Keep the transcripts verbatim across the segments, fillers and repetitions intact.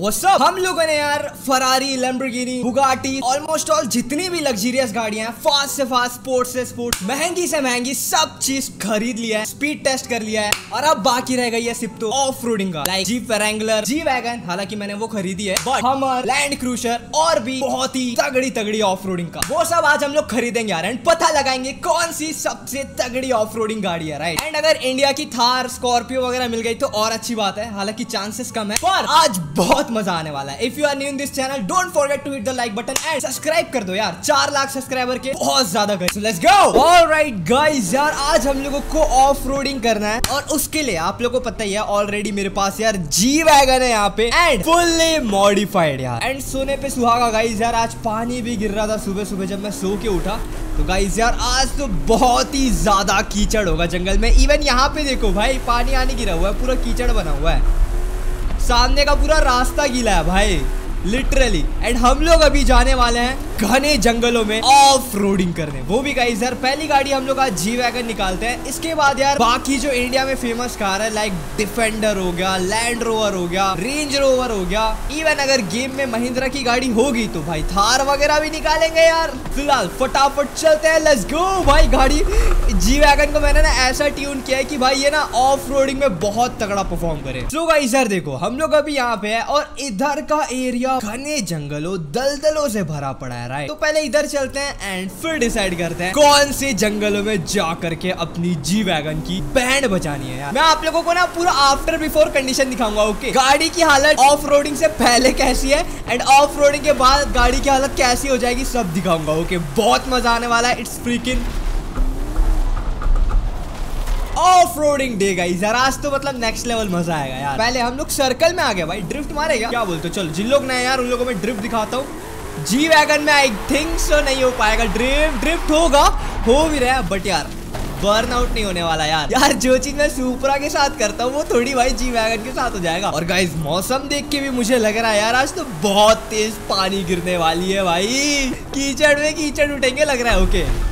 What's up. हम लोगों ने यार Ferrari, Lamborghini, Bugatti, almost all जितनी भी लग्जरियस गाड़ियां हैं, फास्ट से फास्ट, स्पोर्ट से स्पोर्ट, महंगी से महंगी, सब चीज खरीद लिया है, स्पीड टेस्ट कर लिया है। और अब बाकी रह गई है सिर्फ तो ऑफ रोडिंग का, like Jeep Wrangler, G wagon, हालांकि मैंने वो खरीदी है, बट हमर, लैंड क्रूजर और भी बहुत ही तगड़ी तगड़ी ऑफ रोडिंग का, वो सब आज हम लोग खरीदेंगे यार। एंड पता लगाएंगे कौन सी सबसे तगड़ी ऑफ रोडिंग गाड़ी है, राइट। एंड अगर इंडिया की थार, स्कॉर्पियो वगैरह मिल गई तो और अच्छी बात है, हालांकि चांसेस कम है, पर आज बहुत मजा आने वाला है। If you are new in this channel, don't forget to hit the like button and subscribe कर दो यार, चार लाख सब्सक्राइबर के बहुत ज्यादा गए। So let's go. Alright guys, यार आज हम लोगों को ऑफ रोडिंग करना है और उसके लिए आप लोगों को पता ही है ऑलरेडी मेरे पास यार जी वैगन है यहाँ पे एंड फुल्ली मॉडिफाइड यार। एंड सोने पे सुहागा गाइस, यार आज पानी भी गिर रहा था सुबह सुबह जब मैं सो के उठा, तो गाइस यार आज तो बहुत ही ज्यादा कीचड़ होगा जंगल में। इवन यहाँ पे देखो भाई, पानी आने गिरा हुआ है, पूरा कीचड़ बना हुआ है, सामने का पूरा रास्ता गीला है भाई, लिटरली। एंड हम लोग अभी जाने वाले हैं घने जंगलों में ऑफ रोडिंग करने, वो भी गाइस यार पहली गाड़ी हम लोग आज जी वैगन निकालते हैं। इसके बाद यार बाकी जो इंडिया में फेमस कार है, लाइक डिफेंडर हो गया, लैंड रोवर हो गया, रेंज रोवर हो गया, इवन अगर गेम में महिंद्रा की गाड़ी होगी तो भाई थार वगैरह भी निकालेंगे यार। फिलहाल फटाफट चलते हैं, लेट्स गो। भाई गाड़ी जी वैगन को मैंने ना ऐसा ट्यून किया है कि भाई ये ना ऑफ रोडिंग में बहुत तगड़ा परफॉर्म करे। तो गाइस यार देखो, हम लोग अभी यहाँ पे है और इधर का एरिया घने जंगलों, दलदलों से भरा पड़ा है, राइट। तो पहले इधर चलते हैं एंड फिर डिसाइड करते हैं कौन से जंगलों में जा करके अपनी जी वैगन की बैंड बजानी है यार। मैं आप लोगों को ना पूरा आफ्टर बिफोर कंडीशन दिखाऊंगा, ओके। गाड़ी की हालत ऑफ रोडिंग से पहले कैसी है एंड ऑफ रोडिंग के बाद गाड़ी की हालत कैसी हो जाएगी, सब दिखाऊंगा, ओके। बहुत मजा आने वाला है, it's freaking off roading day guys. यार आज तो मतलब नेक्स्ट लेवल मजा आएगा यार। पहले हम लोग सर्कल में आ गए भाई, ड्रिफ्ट मारे क्या, क्या बोलते हो? चलो जिन लोग नए यार उन लोगों में ड्रिफ्ट दिखाता हूँ। जी वैगन में आई थिंक सो नहीं हो पाएगा ड्रिफ्ट, ड्रिफ्ट होगा, हो भी रहा है, बट यार बर्न आउट नहीं होने वाला यार। यार जो चीज मैं सुपरा के साथ करता हूँ वो थोड़ी भाई जी वैगन के साथ हो जाएगा। और गाइस मौसम देख के भी मुझे लग रहा है यार आज तो बहुत तेज पानी गिरने वाली है भाई, कीचड़ में कीचड़ उठेंगे लग रहा है, okay.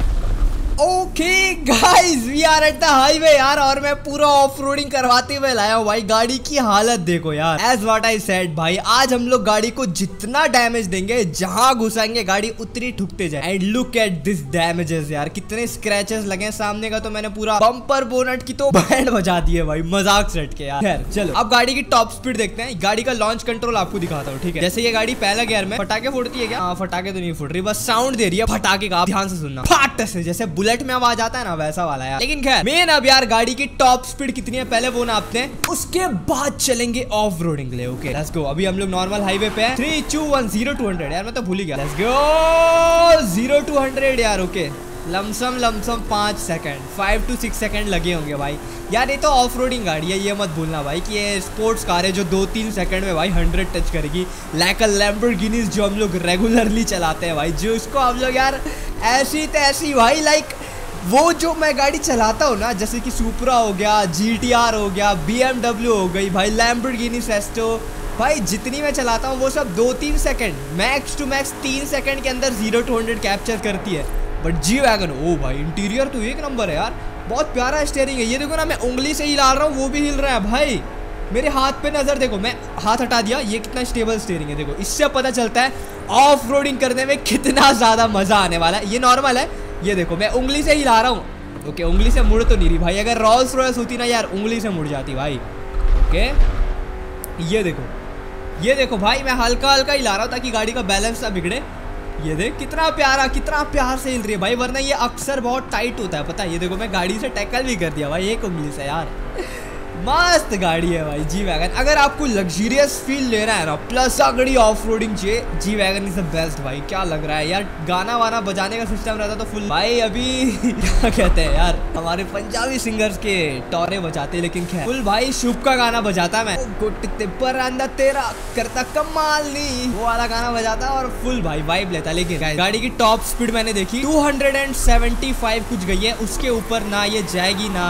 Okay guys, we are at the highway यार और मैं पूरा ऑफ रोडिंग करवाते हुए लाया हूँ भाई। गाड़ी की हालत देखो यार, एज व्हाट आई सेड भाई, आज हम लोग गाड़ी को जितना डैमेज देंगे, जहाँ घुसाएंगे गाड़ी उतनी ठुकते जाए। And look at this damages यार, कितने स्क्रैचेस लगे हैं। सामने का तो मैंने पूरा बम्पर बोनट की तो बैंड बजा दी है भाई, मजाक से हटके यार। खैर चलो अब गाड़ी की टॉप स्पीड देखते हैं, गाड़ी का लॉन्च कंट्रोल आपको दिखाता हूँ, ठीक है। जैसे ये गाड़ी पहला गियर में फटाके फोड़ती है क्या? हाँ, फटाके तो नहीं फोड़ रही, बस साउंड दे रही है फटाके का, ध्यान से सुनना, फट से, जैसे बुलेट में आवाज आता है ना वैसा वाला यार। लेकिन खैर मेन अब यार गाड़ी की टॉप स्पीड कितनी है पहले वो नापते हैं, उसके बाद चलेंगे ऑफ रोडिंग के लिए, ओके लेट्स गो। अभी हम लोग नॉर्मल हाईवे पे हैं, three two one zero two hundred यार मैं तो भूल ही गया, let's go zero two hundred यार, ओके। लमसम लमसम पाँच second, five two six second लगे होंगे भाई। यार ये तो ऑफ रोडिंग गाड़ी है, ये मत भूलना भाई कि ये स्पोर्ट्स कार है जो दो तीन सेकंड में भाई हंड्रेड टच करेगी, लाइक अ लैम्बोर्गिनी जो हम लोग रेगुलरली चलाते हैं भाई, जो इसको हम लोग यार ऐसी तैसी भाई, लाइक वो जो मैं गाड़ी चलाता हूँ ना, जैसे कि सुपरा हो गया, जी टी आर हो गया, बी एम डब्ल्यू हो गई भाई, लैम्बोर्गिनी सेस्टो भाई, जितनी मैं चलाता हूँ वो सब दो तीन सेकंड, मैक्स टू मैक्स तीन सेकंड के अंदर जीरो टू हंड्रेड कैप्चर करती है। बट जी वैगन, ओ भाई इंटीरियर तो एक नंबर है यार, बहुत प्यारा स्टेयरिंग है। ये देखो ना मैं उंगली से हिला रहा हूँ वो भी हिल रहा है भाई, मेरे हाथ पे नज़र देखो, मैं हाथ हटा दिया, ये कितना स्टेबल स्टेयरिंग है देखो। इससे पता चलता है ऑफ रोडिंग करने में कितना ज़्यादा मज़ा आने वाला है। ये नॉर्मल है, ये देखो मैं उंगली से हिला रहा हूँ, ओके। उंगली से मुड़ तो नहीं रही भाई, अगर रोल्स रॉयस होती ना यार उंगली से मुड़ जाती भाई, ओके। ये देखो ये देखो भाई, मैं हल्का हल्का हिला रहा हूँ ताकि गाड़ी का बैलेंस ना बिगड़े। ये देख कितना प्यारा, कितना प्यार से हिल रही है भाई, वरना ये अक्सर बहुत टाइट होता है पता है। ये देखो मैं गाड़ी से टैकल भी कर दिया भाई एक उंगली से यार। मस्त गाड़ी है भाई जी वैगन। अगर आपको लग्जरियस फील लेना है ना प्लस तगड़ी ऑफ रोडिंग चाहिए, G wagon is the best भाई। क्या लग रहा है यार, गाना वाना बजाने का सिस्टम रहता तो फुल भाई। अभी क्या कहते हैं यार, हमारे पंजाबी सिंगर्स के टोरे बजाते, लेकिन खैर फुल भाई शुभ का गाना बजाता, मैं गुटते पर अंदा तेरा करता कमाल नहीं, वो वाला गाना बजाता और फुल भाई वाइब लेता। लेकिन गाड़ी की टॉप स्पीड मैंने देखी two hundred and seventy five कुछ गई है, उसके ऊपर ना ये जाएगी ना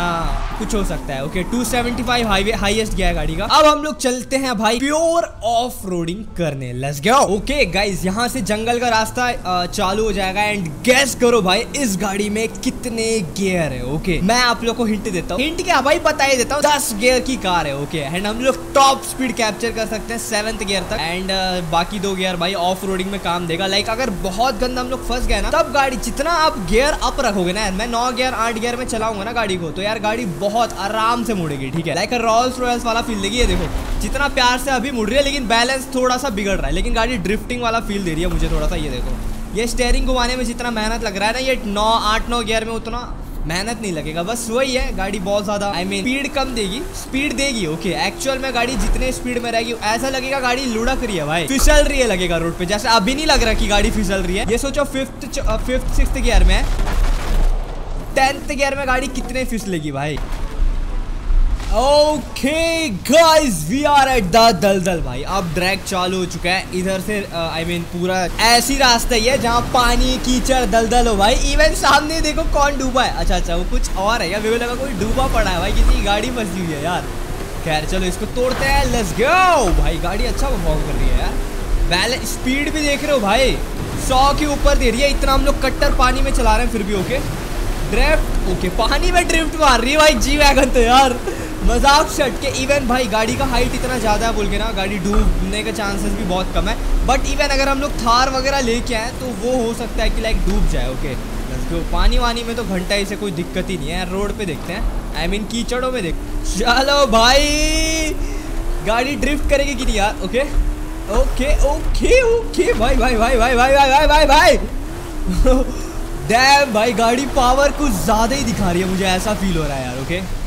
कुछ हो सकता है, okay. Two seventy forty five highway highest गया है गाड़ी का। अब हम लोग चलते हैं भाई प्योर ऑफ रोडिंग करने, लेट्स गो। ओके गाइस, यहाँ से जंगल का रास्ता चालू हो जाएगा एंड गैस करो भाई इस गाड़ी में कितने गियर है। ओके okay, मैं आप लोग को हिंट देता हूँ, हिंट क्या भाई बता ही देता हूँ, दस गियर की कार है। ओके okay, एंड हम लोग टॉप स्पीड कैप्चर कर सकते हैं सेवेंथ गियर तक एंड uh, बाकी दो गियर भाई ऑफ रोडिंग में काम देगा। लाइक अगर बहुत गंदा हम लोग फंस गए ना, तब गाड़ी जितना आप गियर अप रखोगे ना, मैं नौ गियर आठ गियर में चलाऊंगा ना गाड़ी को, तो यार गाड़ी बहुत आराम से मुड़ेगी, ठीक है। लाइक रॉल्स रॉयल्स वाला फील देगी, ये देखो जितना प्यार से अभी मुड़ रही है, लेकिन बैलेंस थोड़ा सा बिगड़ रहा है, लेकिन गाड़ी ड्रिफ्टिंग वाला फील दे रही है मुझे थोड़ा सा। ये देखो ये स्टेयरिंग घुमाने में जितना मेहनत लग रहा है ना, ये नौ आठ नौ गियर में उतना मेहनत नहीं लगेगा, बस वही है गाड़ी बहुत ज्यादा आई मीन स्पीड कम देगी, स्पीड देगी। ओके एक्चुअल में गाड़ी जितने स्पीड में रहेगी ऐसा लगेगा गाड़ी लुढ़क रही है भाई, फिसल रही है लगेगा रोड पे, जैसे अभी नहीं लग रहा कि गाड़ी फिसल रही है। ये सोचो फिफ्थ फिफ्थ सिक्स्थ गियर में, टेंथ गियर में गाड़ी कितने फिसलेगी भाई। Okay guys, we are at the दलदल भाई, अब ड्रैग चालू हो चुका है इधर से। I uh, mean I mean, पूरा ऐसी रास्ता ही है जहाँ पानी कीचड़ दलदल हो भाई। इवन सामने देखो कौन डूबा है, अच्छा अच्छा वो कुछ और है, या मेरे को लगा कोई डूबा पड़ा है भाई, किसी गाड़ी फंसी हुई है यार। खैर चलो इसको तोड़ते हैं, लेट्स गो भाई। गाड़ी अच्छा परफॉर्म कर रही है यार, बैलेंस स्पीड भी देख रहे हो भाई सौ के ऊपर दे रही है, इतना हम लोग कट्टर पानी में चला रहे हैं फिर भी। ओके ड्रिफ्ट, ओके पानी में ड्रिफ्ट मार रही है भाई जी वैगन तो यार मजाक से हट के। इवन भाई गाड़ी का हाइट इतना ज़्यादा है बोल के ना, गाड़ी डूबने का चांसेस भी बहुत कम है, बट इवन अगर हम लोग थार वगैरह लेके आए तो वो हो सकता है कि लाइक डूब जाए। ओके तो पानी वानी में तो घंटा ही से कोई दिक्कत ही नहीं है, रोड पे देखते हैं आई I मीन mean, कीचड़ों में देख। चलो भाई गाड़ी ड्रिफ्ट करेगी कि नहीं यार। ओके ओके ओके ओके भाई भाई भाई भाई भाई भाई भाई भाई डैम भाई गाड़ी पावर कुछ ज़्यादा ही दिखा रही है, मुझे ऐसा फील हो रहा है यार। ओके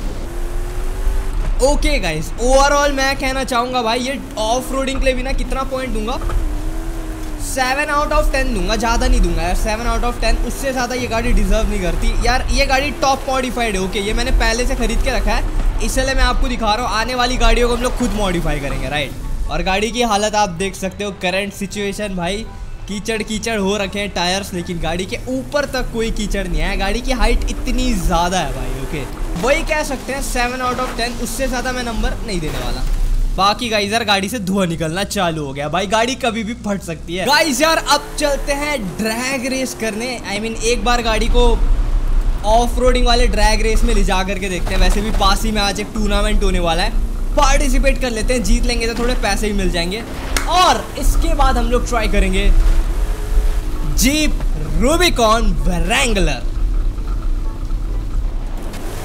ओके गाइस, ओवरऑल मैं कहना चाहूँगा भाई ये ऑफ रोडिंग के लिए भी ना कितना पॉइंट दूंगा, सेवन आउट ऑफ टेन दूंगा, ज़्यादा नहीं दूंगा यार, सेवन आउट ऑफ टेन, उससे ज़्यादा ये गाड़ी डिजर्व नहीं करती यार। ये गाड़ी टॉप मॉडिफाइड है, ओके ये मैंने पहले से खरीद के रखा है, इसलिए मैं आपको दिखा रहा हूँ। आने वाली गाड़ियों को हम लोग खुद मॉडिफाई करेंगे, राइट। और गाड़ी की हालत आप देख सकते हो, करंट सिचुएशन भाई कीचड़ कीचड़ हो रखे हैं टायर्स, लेकिन गाड़ी के ऊपर तक कोई कीचड़ नहीं है, गाड़ी की हाइट इतनी ज़्यादा है भाई। ओके वही कह सकते हैं सेवन आउट ऑफ टेन, उससे ज़्यादा मैं नंबर नहीं देने वाला। बाकी गाइस यार गाड़ी से धुआं निकलना चालू हो गया भाई, गाड़ी कभी भी फट सकती है। गाइस यार अब चलते हैं ड्रैग रेस करने, आई मीन एक बार गाड़ी को ऑफ रोडिंग वाले ड्रैग रेस में ले जा करके देखते हैं। वैसे भी पास ही में आज एक टूर्नामेंट होने वाला है, पार्टिसिपेट कर लेते हैं, जीत लेंगे तो थोड़े पैसे भी मिल जाएंगे। और इसके बाद हम लोग ट्राई करेंगे जीप रूबिकॉन व्रैंगलर।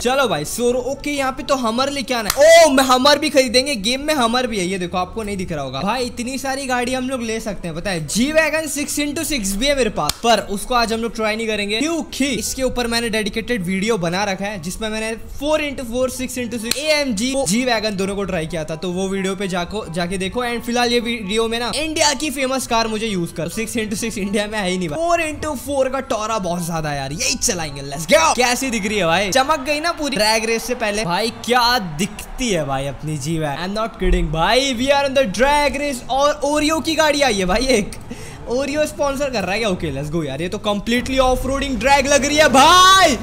चलो भाई सोरो, ओके यहाँ पे तो हमर लेके आना है, ओ हमर भी खरीदेंगे, गेम में हमर भी है। ये देखो आपको नहीं दिख रहा होगा भाई, इतनी सारी गाड़ी हम लोग ले सकते हैं पता है। G wagon six into six भी है मेरे पास, पर उसको आज हम लोग ट्राई नहीं करेंगे क्योंकि इसके ऊपर मैंने डेडिकेटेड वीडियो बना रखा है जिसमें मैंने four into four six into six A M G G wagon दोनों को ट्राई किया था, तो वो वीडियो पे जाको जाके देखो। एंड फिलहाल ये वीडियो में ना इंडिया की फेमस कार मुझे यूज कर, सिक्स इंटू सिक्स इंडिया में है ही नहीं, फोर इंटू फोर का टोरा बहुत ज्यादा यार, यही चलाएंगे। Let's go. कैसी दिख रही है भाई, चमक गई पूरी ड्रैग रेस से पहले भाई, क्या दिखती है भाई अपनी जीव। आई एम नॉट किडिंग भाई, we are on the drag race. और ओरियो की गाड़ी आई है भाई, एक ओरियो स्पॉन्सर कर रहा है क्या। ओके लेट्स गो यार, ये तो कंप्लीटली ऑफ रोडिंग ड्रैग लग रही है भाई,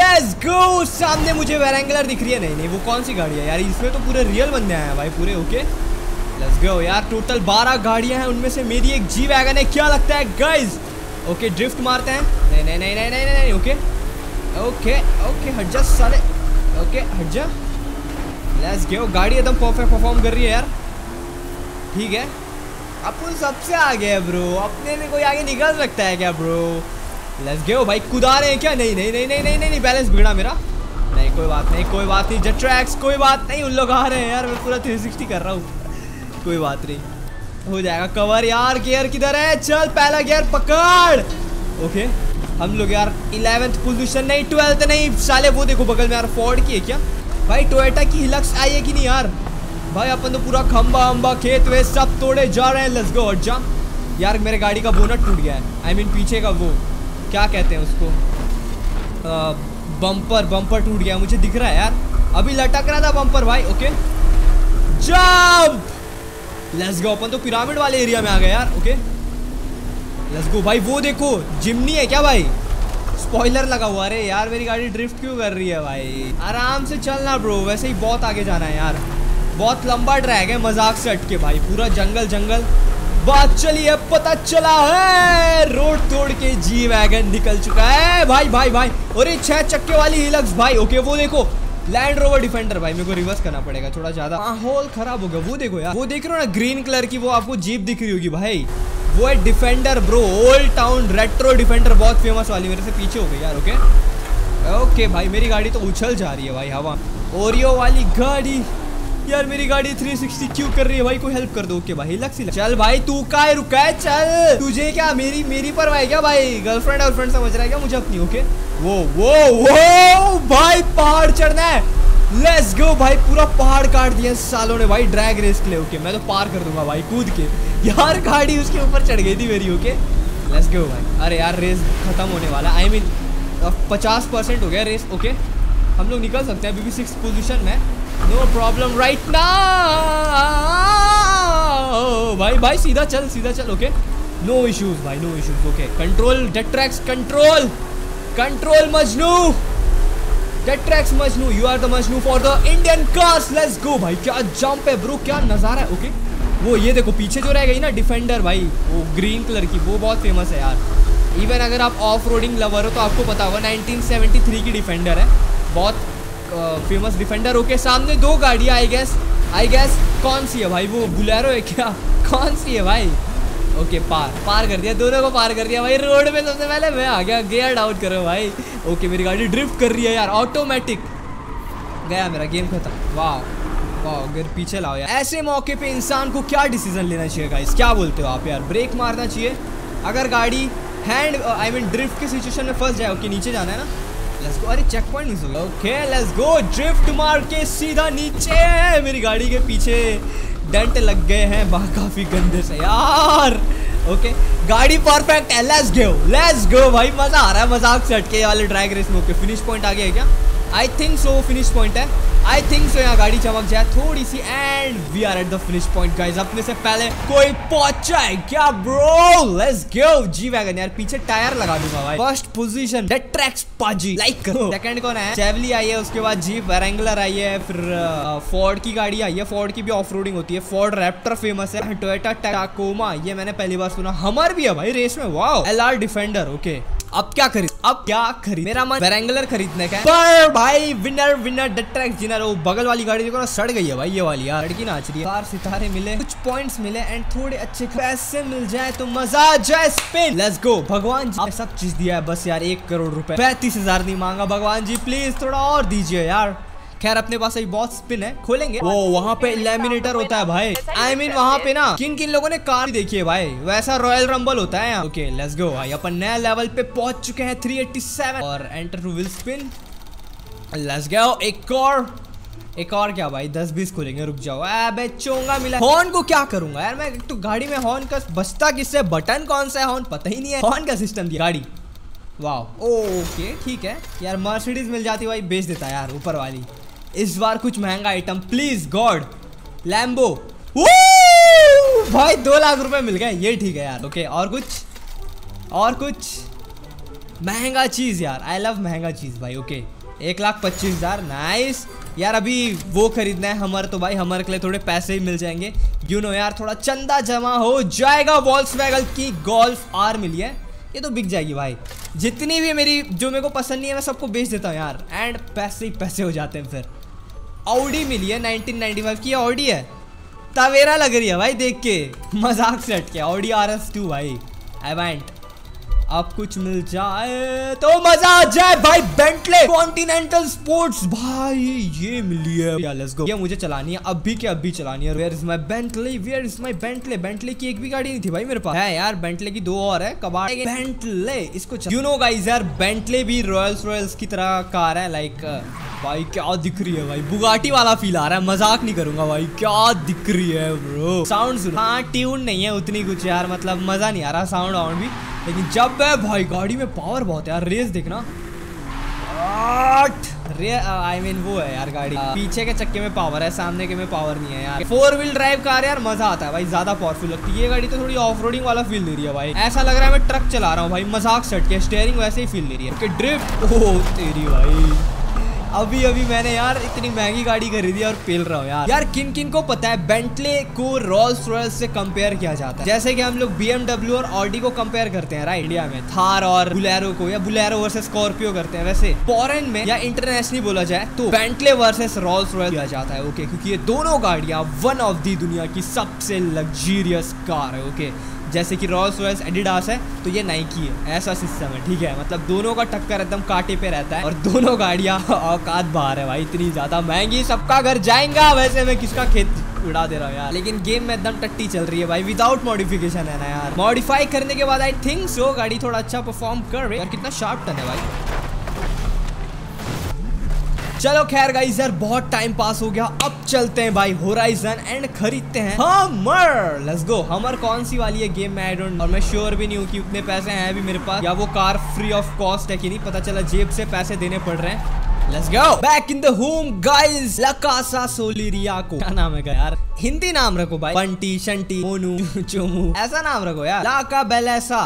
लेट्स गो। सामने मुझे व्रैंगलर दिख रही है, नहीं नहीं वो कौन सी गाड़ी है यार, इसमें तो पूरे रियल बंदे आए हैं भाई पूरे। ओके लेट्स गो यार, टोटल बारह गाड़ियां हैं, उनमें से मेरी एक जी वैगन है, क्या लगता है गाइस। ओके ड्रिफ्ट मारते हैं, नहीं नहीं नहीं नहीं नहीं नहीं ओके ओके ओके हट जा साले, ओके हट जा, लेट्स गो। गाड़ी एकदम परफेक्ट परफॉर्म कर रही है यार, ठीक है। अपन सबसे आगे है ब्रो, अपने में कोई आगे निकल सकता है क्या ब्रो। लेट्स गो भाई, कुदा रहे हैं क्या, नहीं नहीं नहीं नहीं नहीं नहीं, नहीं बैलेंस बिगड़ा मेरा, नहीं कोई बात नहीं कोई बात नहीं, जट ट्रैक्स कोई बात नहीं, उन लोग आ रहे हैं यार, मैं पूरा थ्री सिक्सटी कर रहा हूँ, कोई बात नहीं हो जाएगा कवर। यार गियर किधर है, चल पहला गियर पकड़। ओके हम लोग यार इलेवेंथ पोजीशन, नहीं ट्वेल्थ नहीं साले, वो देखो बगल में यार फोर्ड की है क्या भाई, टोयोटा की हिलक्स आई है कि नहीं यार भाई। अपन तो पूरा खंबा अम्बा खेत वेत सब तोड़े जा रहे हैं। Let's go. और जा यार, मेरे गाड़ी का बोनट टूट गया है, आई मीन पीछे का वो क्या कहते हैं उसको, आ, बम्पर बम्पर टूट गया मुझे दिख रहा है यार, अभी लटक रहा था बम्पर भाई। Okay jump, let's go. अपन तो पिरामिड वाले एरिया में आ गए यार। ओके लेट्स गो भाई, वो देखो जिमनी है क्या भाई, स्पॉइलर लगा हुआ। अरे यार मेरी गाड़ी ड्रिफ्ट क्यों कर रही है भाई, आराम से चलना ब्रो, वैसे ही बहुत आगे जाना है यार, बहुत लंबा ट्रैक है मजाक से हट के भाई, पूरा जंगल जंगल। बात चली है पता चला है, रोड तोड़ के जी वैगन निकल चुका है भाई भाई भाई। अरे छह चक्के वाली हिलक्स भाई, ओके वो देखो लैंड रोवर डिफेंडर भाई, मेरे को रिवर्स करना पड़ेगा थोड़ा ज्यादा, माहौल खराब हो गया। वो देखो यार, वो देख रहे हो ना ग्रीन कलर की वो आपको जीप दिख रही होगी भाई, वो है Defender bro, old town retro Defender, बहुत फेमस वाली। मेरे से पीछे हो गई यार, ओके ओके भाई मेरी गाड़ी तो उछल जा रही है भाई हवा, ओरियो वाली गाड़ी। यार मेरी गाड़ी तीन सौ साठ क्यों कर रही है भाई, कोई हेल्प कर दो। ओके भाई हिलक्स हिलक्स, चल भाई तू का है रुका है, चल तुझे क्या मेरी मेरी परवाह क्या भाई, गर्लफ्रेंड गर्लफ्रेंड समझ रहा है क्या मुझे अपनी। ओके वो वो वो भाई पहाड़ चढ़ना है, लेट्स गो भाई, पूरा पहाड़ काट दिया सालों ने भाई ड्रैग रेस के लिए। ओके मैं तो पार कर दूंगा भाई कूद के, यार गाड़ी उसके ऊपर चढ़ गई थी मेरी। ओके लेट्स गो भाई, अरे यार रेस खत्म होने वाला, आई मीन पचास परसेंट हो गया रेस। ओके हम लोग निकल सकते हैं, अभी भी सिक्स पोजीशन में, नो प्रॉब्लम राइट नाउ भाई। भाई सीधा चल सीधा चल, ओके नो इशूज भाई no issues. Okay control that tracks, control control Majnu, That tracks Majnu, you are the Majnu for the Indian cars, let's go भाई। क्या जंप है ब्रो, क्या नज़ारा है। Okay okay? वो ये देखो पीछे जो रह गई ना डिफेंडर भाई, वो ग्रीन कलर की, वो बहुत फेमस है यार, इवन अगर आप ऑफ रोडिंग लवर हो तो आपको पता होगा नाइनटीन सेवेंटी थ्री की डिफेंडर है, बहुत फेमस डिफेंडर। ओके सामने दो गाड़ियाँ, आई गैस आई गैस कौन सी है भाई, वो बुलेरो है क्या, कौन सी है भाई। ओके okay, पार पार कर दिया, दोनों को पार कर दिया भाई। रोड पे सबसे पहले मैं आ गया, गियर डाउन करो भाई। ओके okay, मेरी गाड़ी ड्रिफ्ट कर रही है यार, ऑटोमेटिक गया मेरा गेम खत्म। वाह वाह अगर पीछे लाओ यार, ऐसे मौके पे इंसान को क्या डिसीजन लेना चाहिए गाइस, क्या बोलते हो आप यार। ब्रेक मारना चाहिए अगर गाड़ी हैंड आई मीन ड्रिफ्ट की सिचुएशन में फंस जाए। ओके okay, नीचे जाना है ना, लेट्स गो। अरे चेक पॉइंट मिस हो गया। ओके लेट्स गो, ड्रिफ्ट मार के सीधा नीचे, मेरी गाड़ी के पीछे डेंट लग गए हैं वहाँ काफी गंदे से यार। ओके गाड़ी परफेक्ट है, लेट्स गो लेट्स गो भाई, मजा आ रहा है मजाक से हटके वाले ड्रैग रेस में। ओके फिनिश पॉइंट आ गया है क्या, I think so finish point है, आई थिंक सो। यहाँ गाड़ी चमक जाए थोड़ी सी and we are at the finish point guys, अपने से पहले कोई पहुंचा है क्या bro, let's go. G wagon यार पीछे टायर लगा दूंगा भाई, फर्स्ट पोजीशन दैट ट्रैक्स पाजी लाइक करो। सेकंड कौन है, चैवली आई है, उसके बाद जीप रेंगलर आई है, फिर फोर्ड uh, की गाड़ी आई है, फोर्ड की भी ऑफ रोडिंग होती है, फोर्ड रैप्टर फेमस है, टोयोटा टैकोमा ये मैंने पहली बार सुना, हमर भी है भाई रेस में, wow L R Defender. Okay अब क्या खरीद अब क्या खरीद मेरा मन रेंगलर खरीदने का है, पर भाई विनर विनर डेट ट्रैक्स जिनर। वो बगल वाली गाड़ी देखो ना सड़ गई है भाई, ये वाली यार लड़की ना अच्छी है। चार सितारे मिले, कुछ पॉइंट्स मिले एंड थोड़े अच्छे पैसे मिल जाए तो मजा आ जाए, स्पिन लेट्स गो। भगवान जी सब चीज दिया है, बस यार एक करोड़ रुपए पैंतीस हजार नहीं मांगा भगवान जी, प्लीज थोड़ा और दीजिए यार। खैर अपने पास अभी बहुत स्पिन है, खोलेंगे वो वहाँ पे लेमिनेटर होता है भाई, आई मीन वहाँ पे ना किन किन लोगों ने कार देखी है भाई, वैसा रॉयल रंबल होता है। ओके लेट्स गो भाई, अपन नया लेवल पे पहुंच चुके हैं थ्री एटी सेवन और enter to wheel spin, let's go. एक और एक और क्या भाई, दस बीस खोलेंगे रुक जाओ। अबे चोंगा मिला, हॉर्न को क्या करूंगा यार मैं, तो गाड़ी में हॉर्न का बचता किससे, बटन कौन सा है हॉर्न पता ही नहीं है, हॉर्न का सिस्टम दिया गाड़ी, वाह ओके ठीक है यार। मर्सिडीज मिल जाती भाई बेच देता यार, ऊपर वाली इस बार कुछ महंगा आइटम प्लीज गॉड। लैम्बो भाई दो लाख रुपए मिल गए, ये ठीक है यार। ओके okay, और कुछ और कुछ महंगा चीज यार, आई लव महंगा चीज भाई। ओके okay, एक लाख पच्चीस हजार नाइस यार। अभी वो खरीदना है हमर, तो भाई हमर के लिए थोड़े पैसे ही मिल जाएंगे, यू नो यार थोड़ा चंदा जमा हो जाएगा। वॉल्सवैगन की गोल्फ आर मिली है, ये तो बिक जाएगी भाई, जितनी भी मेरी जो मेरे को पसंद नहीं है मैं सबको बेच देता हूँ यार, एंड पैसे ही पैसे हो जाते हैं। फिर ऑडी मिली है नाइनटीन नाइंटी फाइव की, ऑडी है तवेरा लग रही है भाई देख के, मजाक से हटके ऑडी आर एस टू भाई आई वांट। अब कुछ मिल जाए तो मजा आ जाए भाई। बेंटले कॉन्टिनेंटल स्पोर्ट्स भाई ये मिली है यार, लेट्स गो। ये मुझे चलानी है अभी के अभी चलानी है। Where is my Bentley, where is my Bentley. Bentley की एक भी गाड़ी नहीं थी भाई मेरे पास, है यार बेंटले की दो और है कबाड़। बेंटले इसको यू नो गाइस यार, बेंटले भी रॉयल्स रॉयल्स की तरह कार है लाइक भाई। क्या दिख रही है भाई, बुगाटी वाला फील आ रहा है, मजाक नहीं करूंगा भाई। क्या दिख रही है ब्रो, साउंड हाँ ट्यून नहीं है उतनी कुछ यार, मतलब मजा नहीं आ रहा साउंड वाउंड भी, लेकिन जब है भाई गाड़ी में पावर बहुत है यार। रेस देखना, रही है, आई I मीन mean, वो है यार गाड़ी, पीछे के चक्के में पावर है, सामने के में पावर नहीं है यार। फोर व्हील ड्राइव कार यार मजा आता है भाई, ज्यादा पावरफुल लगती है। ये गाड़ी तो थोड़ी ऑफ रोडिंग वाला फील दे रही है भाई, ऐसा लग रहा है मैं ट्रक चला रहा हूँ भाई, मजाक सट के स्टेयरिंग वैसे ही फील दे रही है। ड्रिफ्ट ओ तेरी भाई, अभी अभी मैंने यार इतनी महंगी गाड़ी खरीदी और पेल रहा हूँ यार। यार किन किन को पता है बेंटले को रॉल्स रॉयस से कंपेयर किया जाता है, जैसे कि हम लोग बीएमडब्ल्यू और ऑडी को कंपेयर करते हैं राइट, इंडिया में थार और बुलेरो को, या बुलेरो वर्सेस स्कॉर्पियो करते हैं। वैसे फॉरेन में या इंटरनेशनली बोला जाए तो बेंटले वर्सेस रॉल्स रॉयस किया जाता है ओके, क्योंकि ये दोनों गाड़ियां वन ऑफ दी दुनिया की सबसे लग्जरियस कार है ओके। जैसे कि रॉल्स रॉयस एडिडास है तो ये नाइकी है, ऐसा सिस्टम है ठीक है, मतलब दोनों का टक्कर एकदम कांटे पे रहता है और दोनों गाड़ियां औकात बाहर है भाई, इतनी ज्यादा महंगी, सबका घर जाएगा। वैसे मैं किसका खेत उड़ा दे रहा हूँ यार, लेकिन गेम में एकदम टट्टी चल रही है भाई, विदाउट मॉडिफिकेशन है ना यार। मॉडिफाई करने के बाद आई थिंक सो गाड़ी थोड़ा अच्छा परफॉर्म कर रही है। कितना शार्प टर्न है भाई, चलो खैर गाइस यार बहुत टाइम पास हो गया, अब चलते हैं भाई होराइजन एंड खरीदते हैं हमर, लेट्स गो। हमर कौन सी वाली है गेम में आई डोंट नो, और मैं श्योर भी नहीं हूँ कि उतने पैसे हैं भी मेरे पास, या वो कार फ्री ऑफ कॉस्ट है कि नहीं पता चला, जेब से पैसे देने पड़ रहे हैं। Let's go back in the home guys, La Casa Soliria को क्या नाम है यार, हिंदी नाम रखो भाई, पंटी शंटी मोनू चोमू ऐसा नाम रखो यार, ला का बेलैसा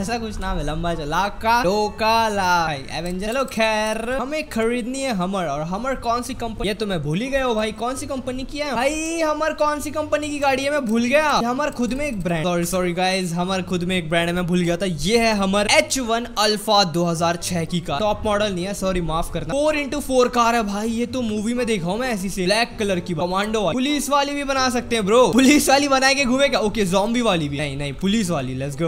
ऐसा कुछ नाम है लंबा, ला का डोका लाई एवेंजर। चलो खैर हमें खरीदनी है हमर, और हमर कौन सी कंपनी, ये तो मैं भूल ही गया हूँ भाई कौन सी कंपनी की है भाई हमर, कौन सी कंपनी की गाड़ी है मैं भूल गया। हमर खुद में एक ब्रांड, सॉरी सॉरी गाइज, हमर खुद में एक ब्रांड है, मैं भूल गया था। ये है हमर एच वन अल्फा दो हजार छह की कार, टॉप मॉडल नहीं है सॉरी माफ करना, फोर इंटू फोर कार है भाई, ये तो मूवी में देखा हूँ मैं ऐसी से, ब्लैक कलर की कमांडो वाली, पुलिस वाली भी बना सकते हैं ब्रो, पुलिस वाली बनाएंगे घूमेगा ओके, ज़ॉम्बी वाली भी नहीं, नहीं पुलिस वाली लेट्स गो।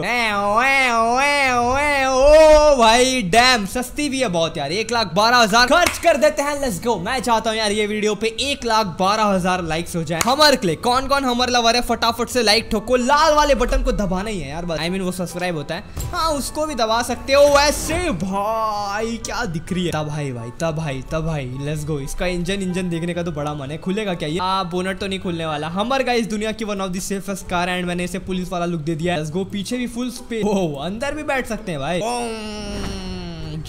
ओ भाई डैम सस्ती भी है बहुत यार, एक लाख बारह हजार खर्च कर देते हैं लेट्स गो। मैं चाहता हूँ यार ये वीडियो पे एक लाख बारह हजार लाइक्स हो जाए। हमर क्ले कौन कौन हमर लवर है फटाफट से लाइक ठोको, लाल वाले बटन को दबाना ही है यार, आई मीन वो सब्सक्राइब होता है हाँ उसको भी दबा सकते हो। वैसे भाई क्या दिख रही है भाई भाई तब भाई तब भाई लेट्स गो, इसका इंजन इंजन देखने का तो बड़ा मन है, खुलेगा क्या ये, आ बोनट तो नहीं खुलने वाला। हमर गाइस दुनिया की one of the safest car and मैंने इसे पुलिस वाला लुक दे दिया लेट्स गो। पीछे भी फुल स्पेस, ओह अंदर भी बैठ सकते हैं भाई,